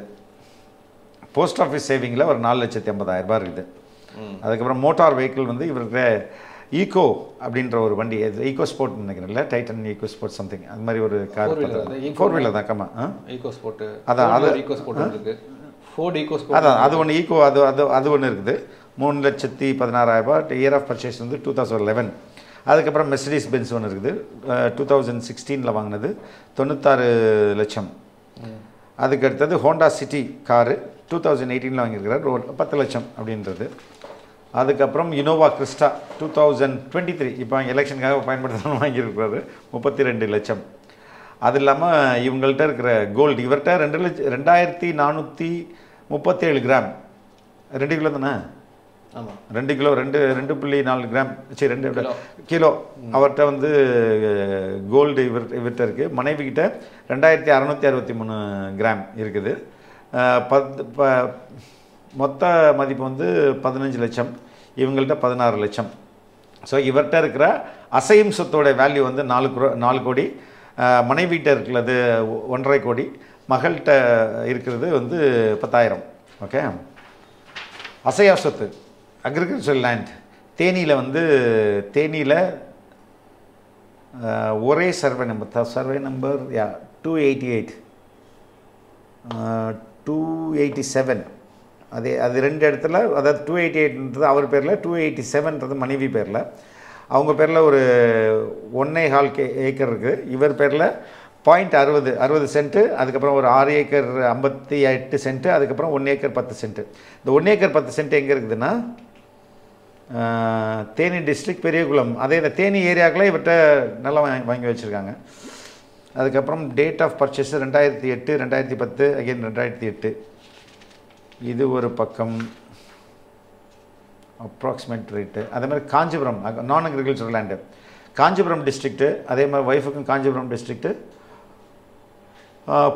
போஸ்ட் ஆஃபீஸ் சேவிங்கில் ஒரு நாலு லட்சத்தி ஐம்பதாயிரரூபா இருக்குது. அதுக்கப்புறம் மோட்டார் வெஹிக்கிள் வந்து இவருக்கு Eco, Eco Sport, Titan Eco Sport something. That's a car. Four wheeler. Eco Sport. That's Eco Sport. Ford Eco Sport. That's one Eco. That's one. three lakh sixteen thousand, year of purchase is two thousand eleven. That's why Mercedes Benz one is two thousand sixteen. ninety-six lakhs. That's why Honda City car twenty eighteen long ten lakhs. That's Unova Krista twenty twenty-three. Now, election appointment thirty-two lakhs. That's why you have gold. You have two thousand four hundred thirty-seven grams. two kilos. two kilos, two point four grams. Kilo. That's gold. two thousand six hundred sixty-three grams. மொத்த மதிப்பு வந்து பதினைந்து லட்சம் இவங்கள்ட்ட பதினாறு லட்சம் so இவர்ட்ட இருக்கிற அசையும் சொத்தோட வேல்யூ வந்து நான்கு கோடி மனைவிட்ட இருக்குது ஒன்றரை கோடி மகள்ட்ட இருக்குது வந்து பத்தாயிரம் ஓகே அசையா சொத்து அக்ரிகல்ச்சர் லேண்ட் தேனில வந்து தேனில ஒரே survey number survey number two eighty-eight two eighty-seven அதே அது ரெண்டு இடத்துல அதாவது two eighty-eight அவர் பேர்ல two eighty-seven மனைவி பேர்ல அவங்க பேர்ல ஒரு ஒன்று புள்ளி ஐந்து ஏக்கர் இருக்கு இவர் பேர்ல அறுபது அறுபது சென்ட் அதுக்கு அப்புறம் ஒரு ஆறு ஏக்கர் ஐம்பத்தி எட்டு சென்ட் அதுக்கு அப்புறம் ஒன்று ஏக்கர் பத்து சென்ட் இந்த ஒன்று ஏக்கர் பத்து சென்ட் எங்க இருக்குதுன்னா தேனி டிஸ்ட்ரிக்ட் பெரியகுளம் அதே அந்த தேனி ஏரியாக்குள்ள இவட்ட நல்லா வாங்கி வச்சிருக்காங்க அதுக்கு அப்புறம் டேட் ஆஃப் பர்சேஸ் இரண்டாயிரத்து எட்டு இரண்டாயிரத்து பத்து again இரண்டாயிரத்து எட்டு இது ஒரு பக்கம் approximate rate அதே மாதிரி காஞ்சிபுரம் நான் அக்ரிகல்ச்சர் லேண்ட் காஞ்சிபுரம் டிஸ்ட்ரிக்ட் அதே மாதிரி வைஃப்க்கும் காஞ்சிபுரம் டிஸ்ட்ரிக்ட்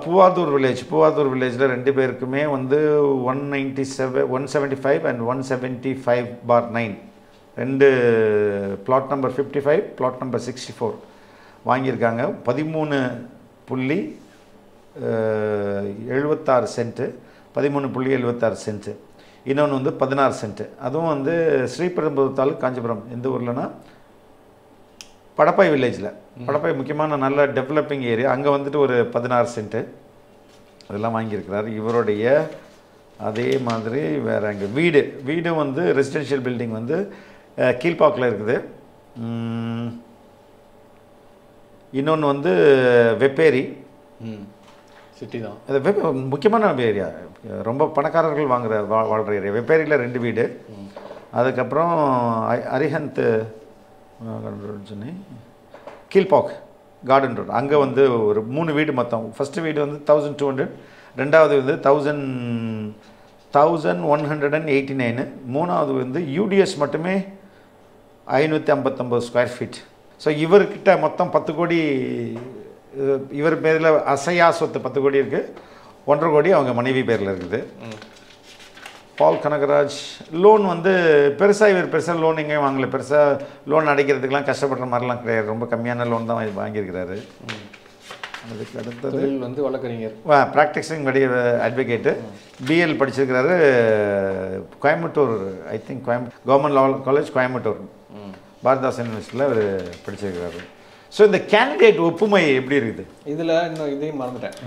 பூவாதூர் வில்லேஜ் பூவாதூர் வில்லேஜ்ல ரெண்டு பேருக்குமே வந்து one ninety-seven one seventy-five and one seventy-five bar nine ரெண்டு பிளாட் நம்பர் ஐம்பத்தி ஐந்து பிளாட் நம்பர் அறுபத்தி நான்கு வாங்கி இருக்காங்க பதிமூன்று புள்ளி எழுபத்தாறு சென்ட் பதிமூன்று புள்ளி எழுபத்தாறு சென்ட் இன்னொன்னு வந்து பதினாறு சென்ட் அதுவும் வந்து ஸ்ரீபெரும்புதூர் தாலுகா காஞ்சிபுரம் இந்த ஊர்லனா படப்பை வில்லேஜ்ல படப்பை முக்கியமான நல்ல டெவலப்பிங் ஏரியா அங்க வந்துட்டு ஒரு பதினாறு சென்ட் அதெல்லாம் வாங்கி இருக்கார் இவரோடைய அதே மாதிரி வேறங்க வீடு வீடு வந்து ரெசிடென்ஷியல் 빌டிங் வந்து கீழ்பாக்ல இருக்குது இன்னொன்னு வந்து வெப்பேரி சிட்டி தான் அது முக்கியமான ஏரியா ரொம்ப பணக்காரர்கள் வாங்குற வாழ்ற ஏரியா வெப்பேரியில ரெண்டு வீடு அதுக்கு அப்புறம் அரிஹந்த் சென்னை கீழ்பாக் கார்டன் ரோட் அங்க வந்து ஒரு மூணு வீடு மொத்தம் ஃபர்ஸ்ட் வீடு வந்து ஆயிரத்து இருநூறு இரண்டாவது வந்து ஒன்று ஆயிரத்து ஒன்று எண்பத்தி ஒன்பது மூணாவது வந்து யுடிஎஸ் மட்டுமே ஐநூற்று ஐம்பத்தி ஒன்பது ஸ்கொயர் ஃபீட் சோ இவர்கிட்ட மொத்தம் பத்து கோடி இவர் பேர்ல அசையா சொத்து பத்து கோடி இருக்கு ஒன்றரை கோடி அவங்க மனைவி பேர்ல இருக்குது பால் கனகராஜ் லோன் வந்து பெருசா இவர் பெருசா லோன் எங்க வாங்கல பெருசா லோன் அடைக்கிறதுக்குலாம் கஷ்டப்படுற மாதிரிலாம் கிடையாது ரொம்ப கம்மியான லோன் தான் வாங்கி இருக்காரு அதுக்கு அடுத்து வந்து வழக்கறிஞர் பிராக்டிசிங் அட்வொகேட் பிஎல் படிச்சிருக்காரு Coimbatore I think Coimbatore government college Coimbatore பாரதாஸ் யூனிவர்சிட்டில அவர் படிச்சிருக்காரு So, the candidate ஒப்புமை எப்படி இருக்குது இதுல இன்னும் இதையும் மறந்துட்டேன்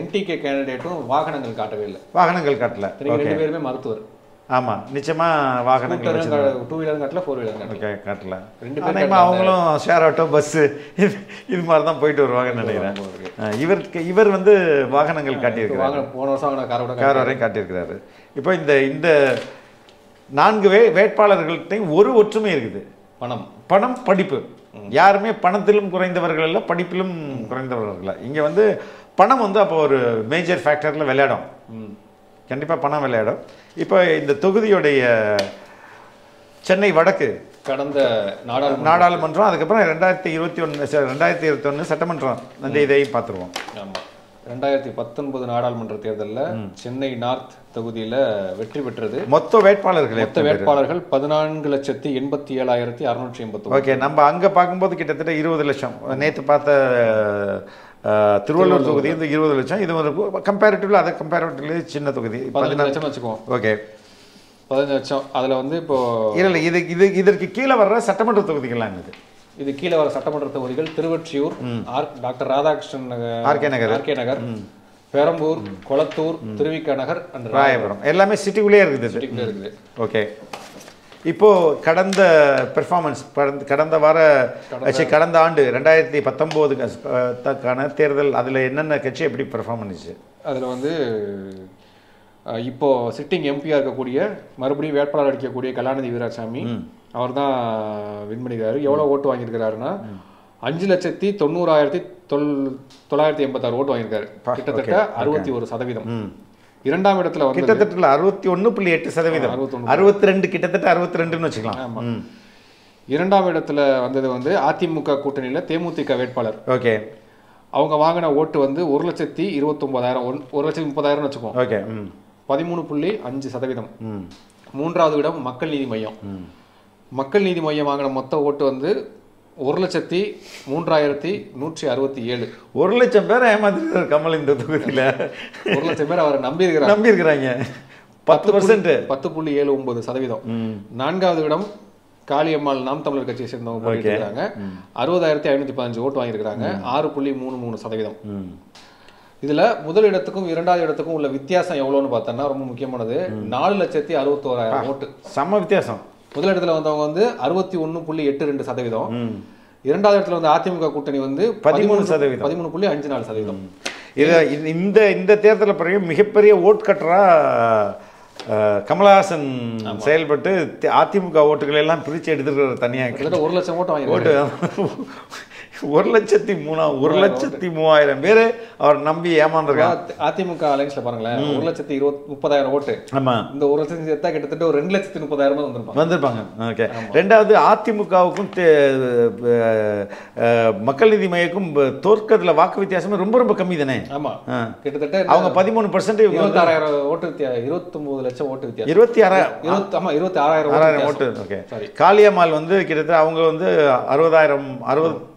N T K கேண்டிடேட்டும் வாகனங்கள் காட்டவே இல்ல வாகனங்கள் காட்டல ரெண்டு பேருமே மருத்துவர் ஆமா நிச்சயமா வாகனங்கள் டூ வீலர் காட்டல ஃபோர் வீலர் காட்டல காட்டல ரெண்டு பேரும் அவங்களும் ஷேர் ஆட்டோ பஸ் இது மாதிரி தான் போயிட்டு வருவாங்க நினைக்கிறேன் இவர் இவர் வந்து வாகனங்கள் காட்டி இருக்காரு வாகன போன வருஷம் காரோட காரோட காட்டி இருக்காரு இப்போ இந்த இந்த நான்கு வேட்பாளர்கள்கிட்டயும் ஒரு ஒற்றுமை இருக்குது பணம் பணம் படிப்பு யாருமே பணத்திலும் குறைந்தவர்கள் இல்ல படிப்பிலும் குறைந்தவர்கள் இல்ல இங்க வந்து பணம் வந்து அப்ப ஒரு மேஜர் ஃபேக்டர்ல விளையாடும் கண்டிப்பா பணம் விளையாடும் இப்போ இந்த தொகுதியோட சென்னை வடக்கு கடந்த நாடாளுமன்றம் அதுக்கு அப்புறம் இரண்டாயிரத்து இருபத்தி ஒன்று சட்டமன்றம் அந்த இதையும் பாத்துறோம் ஆமா இரண்டாயிரத்து பத்தொன்பது நாடாளுமன்ற தேர்தல்ல சென்னை நார்த் தொகுதியில வெற்றி பெற்றது மொத்த வேட்பாளர்கள் மொத்த வேட்பாளர்கள் பதினான்கு லட்சத்து எண்பத்தி ஏழாயிரத்து அறுநூற்று எண்பத்தொன்று ஓகே நம்ம அங்க பாக்கும்போது கிட்டத்தட்ட இருபது லட்சம் நேத்து பார்த்த திருவள்ளூர் தொகுதி இந்த இருபது லட்சம் இது கம்பேரிட்டிவ்ல அத கம்பேரிட்டிவ்ல சின்ன தொகுதி பதினான்கு லட்சம் வெச்சுக்கோம் ஓகே பதினஞ்சு லட்சம். அதில் வந்து இப்போது இல்லை, இது இது இதற்கு கீழே வர்ற சட்டமன்ற தொகுதிகள்லாம் இது இது கீழே வர சட்டமன்ற தொகுதிகள் Thiruvottiyur, R doctor Radhakrishnan Nagar, RK Nagar RK Nagar Perambur, Kolathur, Thiruvika Nagar and Royapuram எல்லாமே சிட்டிக்குள்ளேயே இருக்குது சிட்டிக்குள்ளே இருக்குது. ஓகே, இப்போது கடந்த பெர்ஃபார்மன்ஸ் கடந்த கடந்த வார கட்சி கடந்த ஆண்டு ரெண்டாயிரத்தி பத்தொம்போதுக்கான தேர்தல் அதில் என்னென்ன கட்சி எப்படி பெர்ஃபார்ம் பண்ணிச்சு? அதில் வந்து இப்போது சிட்டிங் எம்பியாக இருக்கக்கூடிய மறுபடியும் வேட்பாளர் அடிக்கக்கூடிய கலாநிதி வீராசாமி அவர் தான் வின் பண்ணிக்கிறாரு. எவ்வளோ ஓட்டு வாங்கியிருக்கிறாருன்னா அஞ்சு லட்சத்தி தொண்ணூறாயிரத்தி தொள் தொள்ளாயிரத்தி எண்பத்தாறு ஓட்டு வாங்கியிருக்காரு, கிட்டத்தட்ட அறுபத்தி ஒரு சதவீதம். இரண்டாம் இடத்துல வந்து கிட்டத்தட்ட அறுபத்தி ஒன்று புள்ளி எட்டு சதவீதம் அறுபத்தி ரெண்டு கிட்டத்தட்ட அறுபத்தி ரெண்டுன்னு வச்சுக்கலாம். இரண்டாம் இடத்துல வந்தது வந்து அதிமுக கூட்டணியில் தேமுதிக வேட்பாளர். ஓகே, அவங்க வாங்கின ஓட்டு வந்து ஒரு லட்சத்தி இருபத்தொன்பதாயிரம் ஒன் ஒரு லட்சத்தி முப்பதாயிரம்னு வச்சுக்கோம். ஓகே, பதிமூணு புள்ளி அஞ்சு சதவீதம். மூன்றாவது இடம் மக்கள் நீதி மையம். மக்கள் நீதி மையம் வாங்கின மொத்த ஓட்டு வந்து ஒரு லட்சத்தி மூன்றாயிரத்தி நூற்றி அறுபத்தி ஏழு ஒரு லட்சம் பேர் ஏமாத்திருக்காரு கமல் இந்த தொகுதியில். ஒரு லட்சம் பேர் அவரை நம்பி இருக்கிறாங்க நம்பி இருக்கிறாங்க பத்து பர்சன்ட் பத்து புள்ளி ஏழு ஒன்பது சதவீதம். நான்காவது இடம் காளியம்மாள் நாம் தமிழர் கட்சியை சேர்ந்தவங்க போயிருக்கிறாங்க, அறுபதாயிரத்தி ஐநூற்றி பதினஞ்சு ஓட்டு வாங்கியிருக்கிறாங்க, ஆறு புள்ளி மூணு மூணு சதவீதம். இதில் முதல் இடத்துக்கும் இரண்டாவது இடத்துக்கும் உள்ள வித்தியாசம் எவ்வளோன்னு பார்த்தோன்னா ரொம்ப முக்கியமானது, நாலு லட்சத்தி அறுபத்தோராயிரம் ஓட்டு சம வித்தியாசம். முதல் இடத்துல வந்தவங்க வந்து அறுபத்தி ஒன்று புள்ளி எட்டு ரெண்டு சதவீதம், இரண்டாவது இடத்துல வந்து அதிமுக கூட்டணி வந்து பதிமூணு சதவீதம் பதிமூணு புள்ளி அஞ்சு நாலு சதவீதம். இதை இந்த இந்த தேர்தலில் பிறகு மிகப்பெரிய ஓட் கட்டராக கமலஹாசன் செயல்பட்டு அதிமுக ஓட்டுகள் எல்லாம் பிரித்து எடுத்துருக்கிற தனியாக கிட்டத்தட்ட ஒரு லட்சம் ஓட்டு வாங்கி ஓட்டு ஒரு லட்சத்தி மூணா ஒரு லட்சத்தி மூவாயிரம் பேர் அவர் நம்பி ஏமாந்துருக்காங்க. அதிமுக அலைன்ஸ்ல பாருங்களேன் ஒரு லட்சத்தி இருபத்தி முப்பதாயிரம் ஓட்டு. ஆமா, இந்த ஒரு லட்சத்தி சேர்த்தா கிட்டத்தட்ட ஒரு ரெண்டு லட்சத்தி முப்பதாயிரமா வந்திருப்பாங்க வந்திருப்பாங்க. ஓகே, ரெண்டாவது அதிமுகவுக்கும் மக்கள் நீதி மையக்கும் தோற்கதுல வாக்கு வித்தியாசமே ரொம்ப ரொம்ப கம்மி தானே. ஆமா, கிட்டத்தட்ட அவங்க பதிமூணு பர்சன்ட் இருபத்தாறாயிரம் ஓட்டு இருபத்தி ஒன்பது லட்சம் ஓட்டு வித்தியாசம் இருபத்தி ஆறாயிரம் இருபத்தி ஆமா இருபத்தி ஆறாயிரம் ஆறாயிரம் ஓட்டு. ஓகே, காளியம்மாள் வந்து கிட்டத்தட்ட அவங்க வந்து அறுபதாயிரம் அறுபது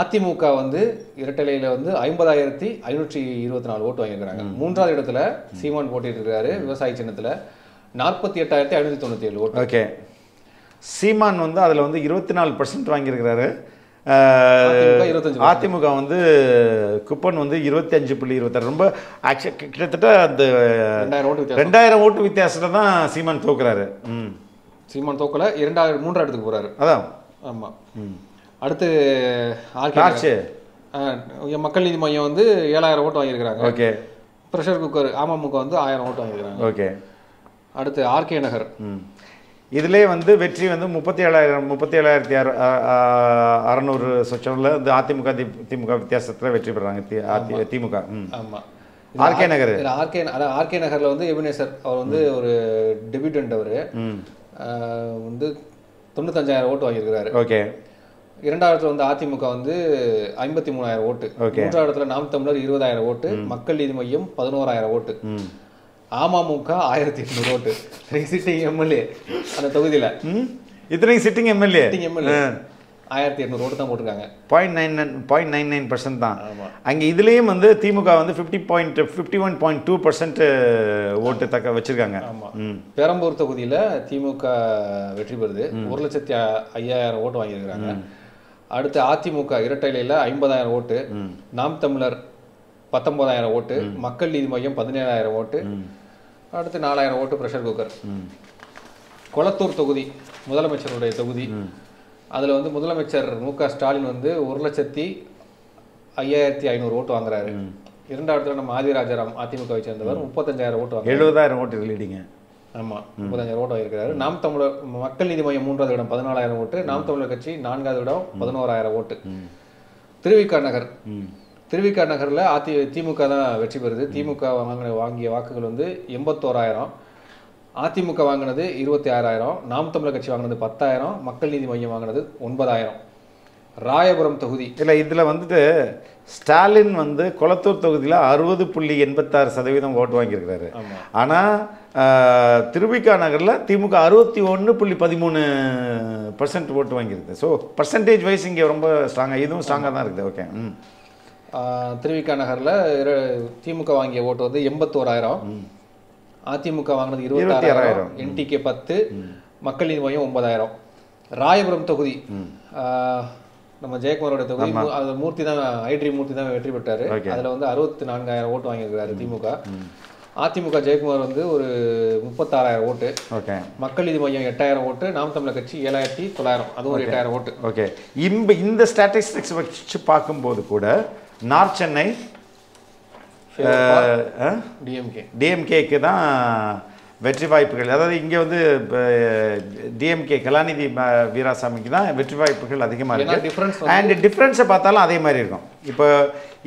அதிமுக வந்து இரட்டலையில் வந்து ஐம்பதாயிரத்தி ஐநூற்றி இருபத்தி நாலு ஓட்டு வாங்கியிருக்கிறாங்க. மூன்றாவது இடத்துல சீமான் போட்டிட்டு இருக்கிறாரு விவசாய சின்னத்தில் நாற்பத்தி எட்டாயிரத்தி ஐநூற்றி தொண்ணூற்றி ஏழு ஓட்டு. ஓகே, சீமான் வந்து அதில் வந்து இருபத்தி நாலு பர்சன்ட் வாங்கியிருக்கிறாரு. அதிமுக வந்து குப்பன் வந்து இருபத்தி அஞ்சு புள்ளி இருபத்தாறு ரொம்ப ஆக்சுவல் கிட்டத்தட்ட அந்த ரெண்டாயிரம் ஓட்டு ரெண்டாயிரம் ஓட்டு வித்தியாசத்தில் தான் சீமான் தோக்குறாரு. ம், சீமான் தோக்கலை இரண்டாயிரம் மூன்றாம் இடத்துக்கு போகிறாரு. அதான் ஆமாம். ம், அடுத்து ஆர்கே மக்கள் நீதி மையம் வந்து ஏழாயிரம் ஓட்டு வாங்கியிருக்கிறாங்க. ஓகே, ப்ரெஷர் குக்கர் அமமுக வந்து ஆயிரம் ஓட்டு வாங்கியிருக்கிறாங்க. ஓகே, அடுத்து ஆர்கே நகர் இதிலே வந்து வெற்றி வந்து முப்பத்தி ஏழாயிரம் முப்பத்தி ஏழாயிரத்தி அறு அறநூறு சொச்சமில் வந்து அதிமுக தி திமுக வித்தியாசத்தில் வெற்றி பெறாங்க திமுக. ஆமாம், ஆர்கே நகர் ஆர்கே அதான் ஆர்கே நகரில் வந்து எபினேசர் அவர் வந்து ஒரு டெபியூட்டன்ட் அவர் வந்து தொண்ணூத்தஞ்சாயிரம் ஓட்டு வாங்கியிருக்கிறாரு. ஓகே, இரண்டாவது இடத்துல வந்து அதிமுக வந்து ஐம்பத்தி மூணாயிரம் ஓட்டு. மூன்றாவது இடத்துல நாம் தமிழர் இருபதாயிரம் ஓட்டு, மக்கள் நீதி மையம் பதினோராயிரம் ஓட்டு, அமமுக ஆயிரத்தி எட்நூறு ஓட்டு. சிட்டிங் எம்எல்ஏ அந்த தொகுதியில் இத்தனை சிட்டிங் எம்எல்ஏ சிட்டிங் எம்எல்ஏ ஆயிரத்தி எட்நூறு ஓட்டு தான் போட்டிருக்காங்க. Point nine nine point nine nine percent தான் அங்கே. இதுலேயும் வந்து திமுக வந்து fifty point fifty one point two percent ஓட்டு தக்க வச்சுருக்காங்க. ஆமாம், பெரம்பூர் தொகுதியில் திமுக வெற்றி பெறுது, ஒரு லட்சத்தி ஐயாயிரம் ஓட்டு வாங்கியிருக்கிறாங்க. அடுத்து அதிமுக இரட்டை இலையில் ஐம்பதாயிரம் ஓட்டு, நாம் தமிழர் பத்தொன்பதாயிரம் ஓட்டு, மக்கள் நீதி மையம் பதினேழாயிரம் ஓட்டு, அடுத்து நாலாயிரம் ஓட்டு ப்ரெஷர் குக்கர். கொளத்தூர் தொகுதி முதலமைச்சருடைய தொகுதி. அதில் வந்து முதலமைச்சர் மு க ஸ்டாலின் வந்து ஒரு லட்சத்தி ஐயாயிரத்தி ஐநூறு ஓட்டு வாங்குறாரு. இரண்டாவது இடத்துல நம்ம ஆதிராஜாராம் அதிமுகவை சேர்ந்தவர் முப்பத்தஞ்சாயிரம் ஓட்டு வாங்க எழுபதாயிரம் ஓட்டு லீடிங்க. ஆமாம், முப்பத்தஞ்சாயிரம் ஓட்டு வாங்கியிருக்கிறாரு. நாம் தமிழர் மக்கள் நீதி மையம் மூன்றாவது இடம் பதினாலாயிரம் ஓட்டு, நாம் தமிழர் கட்சி நான்காவது இடம் பதினோராயிரம் ஓட்டு. திருவிக நகர் திருவிக நகரில் அதி திமுக தான் வெற்றி பெறுது. திமுக வாங்கின வாங்கிய வாக்குகள் வந்து எண்பத்தோராயிரம், அதிமுக வாங்கினது இருபத்தி ஆறாயிரம், நாம் தமிழர் கட்சி வாங்கினது பத்தாயிரம், மக்கள் நீதி மையம் வாங்கினது ஒன்பதாயிரம். ராயபுரம் தொகுதி. இல்லை இதில் வந்துட்டு ஸ்டாலின் வந்து கொளத்தூர் தொகுதியில் அறுபது புள்ளி எண்பத்தாறு சதவீதம் ஓட்டு வாங்கியிருக்கிறாரு. ஆனால் திருவிக்கா நகரில் திமுக அறுபத்தி ஒன்று புள்ளி பதிமூணு பர்சன்ட் ஓட்டு வாங்கியிருக்கு. ஸோ பர்சன்டேஜ் வைஸ் இங்கே ரொம்ப ஸ்ட்ராங்காக இதுவும் ஸ்ட்ராங்காக தான் இருக்குது. ஓகே ம் திருவிக்கா நகரில் திமுக வாங்கிய ஓட்டு வந்து எண்பத்தோராயிரம், அதிமுக வாங்கினது இருபத்தாறாயிரம், என்டிகே பத்து, மக்கள் நீதி மையம் ஒன்பதாயிரம். ராயபுரம் தொகுதி நம்ம ஜெயக்குமாரோட தொகுதி, அது மூர்த்தி தான், ஐடி மூர்த்தி தான் வெற்றி பெற்றாரு. அதில் வந்து அறுபத்தி நான்காயிரம் ஓட்டு வாங்கியிருக்காரு திமுக. அதிமுக ஜெயக்குமார் வந்து ஒரு முப்பத்தாறாயிரம் ஓட்டு, மக்கள் நீதி மையம் எட்டாயிரம் ஓட்டு, நாம் தமிழர் கட்சி ஏழாயிரத்தி தொள்ளாயிரம், அதுவும் ஒரு எட்டாயிரம் ஓட்டு. ஓகே இம்ப இந்த ஸ்டாட்டிஸ்டிக்ஸ் வச்சு பார்க்கும்போது கூட நார்த் சென்னை டிஎம்கே டிஎம்கேக்கு தான் வெற்றி வாய்ப்புகள். அதாவது இங்கே வந்து டிஎம்கே கலாநிதி வீராசாமிக்கு தான் வெற்றி வாய்ப்புகள் அதிகமாக இருக்குது. அண்ட் டிஃப்ரென்ஸை பார்த்தாலும் அதே மாதிரி இருக்கும். இப்போ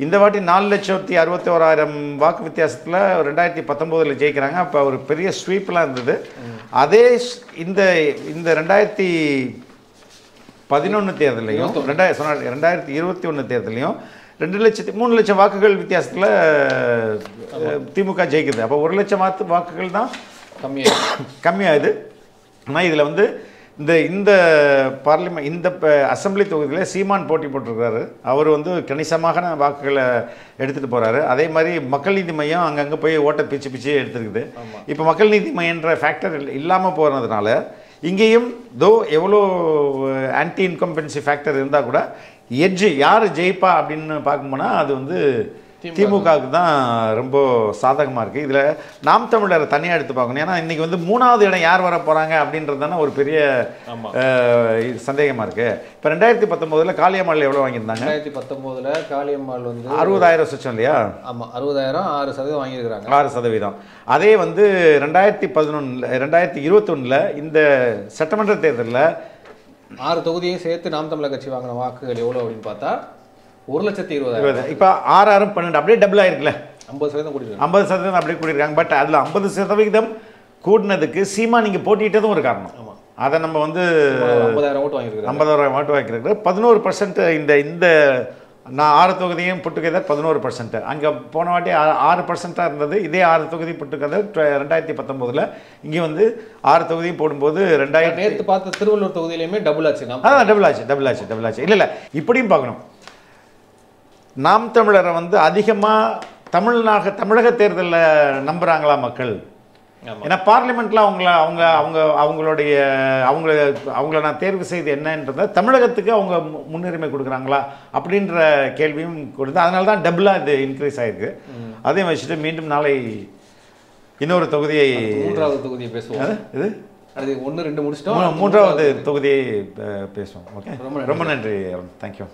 இந்த வாட்டி நாலு லட்சத்தி அறுபத்தி ஓராயிரம் வாக்கு வித்தியாசத்தில் ரெண்டாயிரத்தி பத்தொம்போதில் ஜெயிக்கிறாங்க. அப்போ ஒரு பெரிய ஸ்வீப்லாம் இருந்தது. அதே இந்த இந்த ரெண்டாயிரத்தி பதினொன்று தேர்தலையும் ரெண்டாயிரம் சொன்ன ரெண்டாயிரத்தி இருபத்தி ஒன்று தேர்தலையும் ரெண்டு லட்சத்தி மூணு லட்சம் வாக்குகள் வித்தியாசத்தில் திமுக ஜெயிக்குது. அப்போ ஒரு லட்சம் வாக்கு வாக்குகள் தான் கம்மியாக கம்மியாகுது. ஆனால் இதில் வந்து இந்த இந்த பார்லிமெண்ட் இந்த அசம்பிளி தொகுதியில் சீமான் போட்டி போட்டிருக்கிறாரு. அவர் வந்து கணிசமான வாக்குகளை எடுத்துகிட்டு போகிறாரு. அதே மாதிரி மக்கள் நீதி மையம் அங்கங்கே போய் ஓட்டை பிச்சு பிச்சு எடுத்துருக்குது. இப்போ மக்கள் நீதி மையன்ற ஃபேக்டர் இல்லாமல் போகிறதுனால இங்கேயும் தோ எவ்வளோ ஆன்டி இன்கம்பன்சி ஃபேக்டர் இருந்தால் கூட எட்ஜு யார் ஜெயிப்பா அப்படின்னு பார்க்கும்போனா அது வந்து திமுகவுக்கு தான் ரொம்ப சாதகமாக இருக்குது. இதில் நாம் தமிழரை தனியாக எடுத்து பார்க்கணும். ஏன்னா இன்றைக்கி வந்து மூணாவது இடம் யார் வர போகிறாங்க அப்படின்றது தானே ஒரு பெரிய சந்தேகமாக இருக்குது. இப்போ ரெண்டாயிரத்தி பத்தொம்போதில் காளியம்மாள் எவ்வளோ வாங்கியிருந்தாங்க? ரெண்டாயிரத்தி பத்தொம்போதில் காளியம்மாள் வந்து அறுபதாயிரம் சொச்சம் இல்லையா? ஆமாம் அறுபதாயிரம் ஆறு சதவீதம் வாங்கியிருக்கிறாங்க. ஆறு சதவீதம் அதே வந்து ரெண்டாயிரத்தி பதினொன்றில் ரெண்டாயிரத்தி இருபத்தொன்னில் இந்த சட்டமன்ற தேர்தலில் ஆறு தொகுதியும் சேர்த்து நாம் தமிழர் கட்சி வாங்கின வாக்குகள் எவ்வளோ அப்படின்னு பார்த்தா ஒரு லட்சத்தி இருபதாயிரம். இப்போ ஆறாயிரம் பன்னெண்டு அப்படியே டபுள் ஆயிருக்குல்ல, ஐம்பது சதவீதம் கூட்டிருக்காங்க. ஐம்பது சதவீதம் அப்படியே கூட்டியிருக்காங்க. பட் அதில் ஐம்பது சதவீதம் கூட்டினதுக்கு சீமா நீங்கள் போட்டிட்டதும் ஒரு காரணம். ஆமாம் அதை நம்ம வந்து ஐம்பதாயிரம் ஓட்டு வாங்கியிருக்கோம். ஐம்பதாயிரம் ஓட்டு வாங்கியிருக்கிறோம். பதினோரு பர்சன்ட் இந்த இந்த நான் ஆறு தொகுதியும் புட்டுக்கதர் பதினோரு பர்சன்ட். அங்கே போன வாட்டி ஆறு ஆறு பர்சன்ட்டாக இருந்தது. இதே ஆறு தொகுதி புட்டுக்கதர் ரெண்டாயிரத்தி பத்தொம்போதில் இங்கே வந்து ஆறு தொகுதியும் போடும்போது ரெண்டாயிரத்தி நேற்று பார்த்து திருவள்ளூர் தொகுதியிலையுமே டபுள் ஆச்சு. அதான் டபுள் ஆச்சு டபுள் ஆச்சு டபுள் ஆச்சு இல்லை இல்லை இப்படியும் பார்க்கணும். நாம் தமிழரை வந்து அதிகமாக தமிழ்நாக தமிழக தேர்தலில் நம்புகிறாங்களா மக்கள்? ஏன்னா பார்லிமெண்ட்டில் அவங்கள அவங்க அவங்க அவங்களுடைய அவங்கள அவங்கள நான் தேர்வு செய்து என்னன்றத தமிழகத்துக்கு அவங்க முன்னுரிமை கொடுக்குறாங்களா அப்படின்ற கேள்வியும் கொடுத்து அதனால தான் டபுளாக இது இன்க்ரீஸ் ஆகிருக்கு. அதையும் வச்சுட்டு மீண்டும் நாளை இன்னொரு தொகுதியை மூன்றாவது தொகுதியை பேசுவோம். இது அது ஒன்று ரெண்டு முடிச்சுட்டோம், மூன்றாவது தொகுதியை பேசுவோம். ஓகே ரொம்ப ரொம்ப நன்றி. தேங்க்யூ.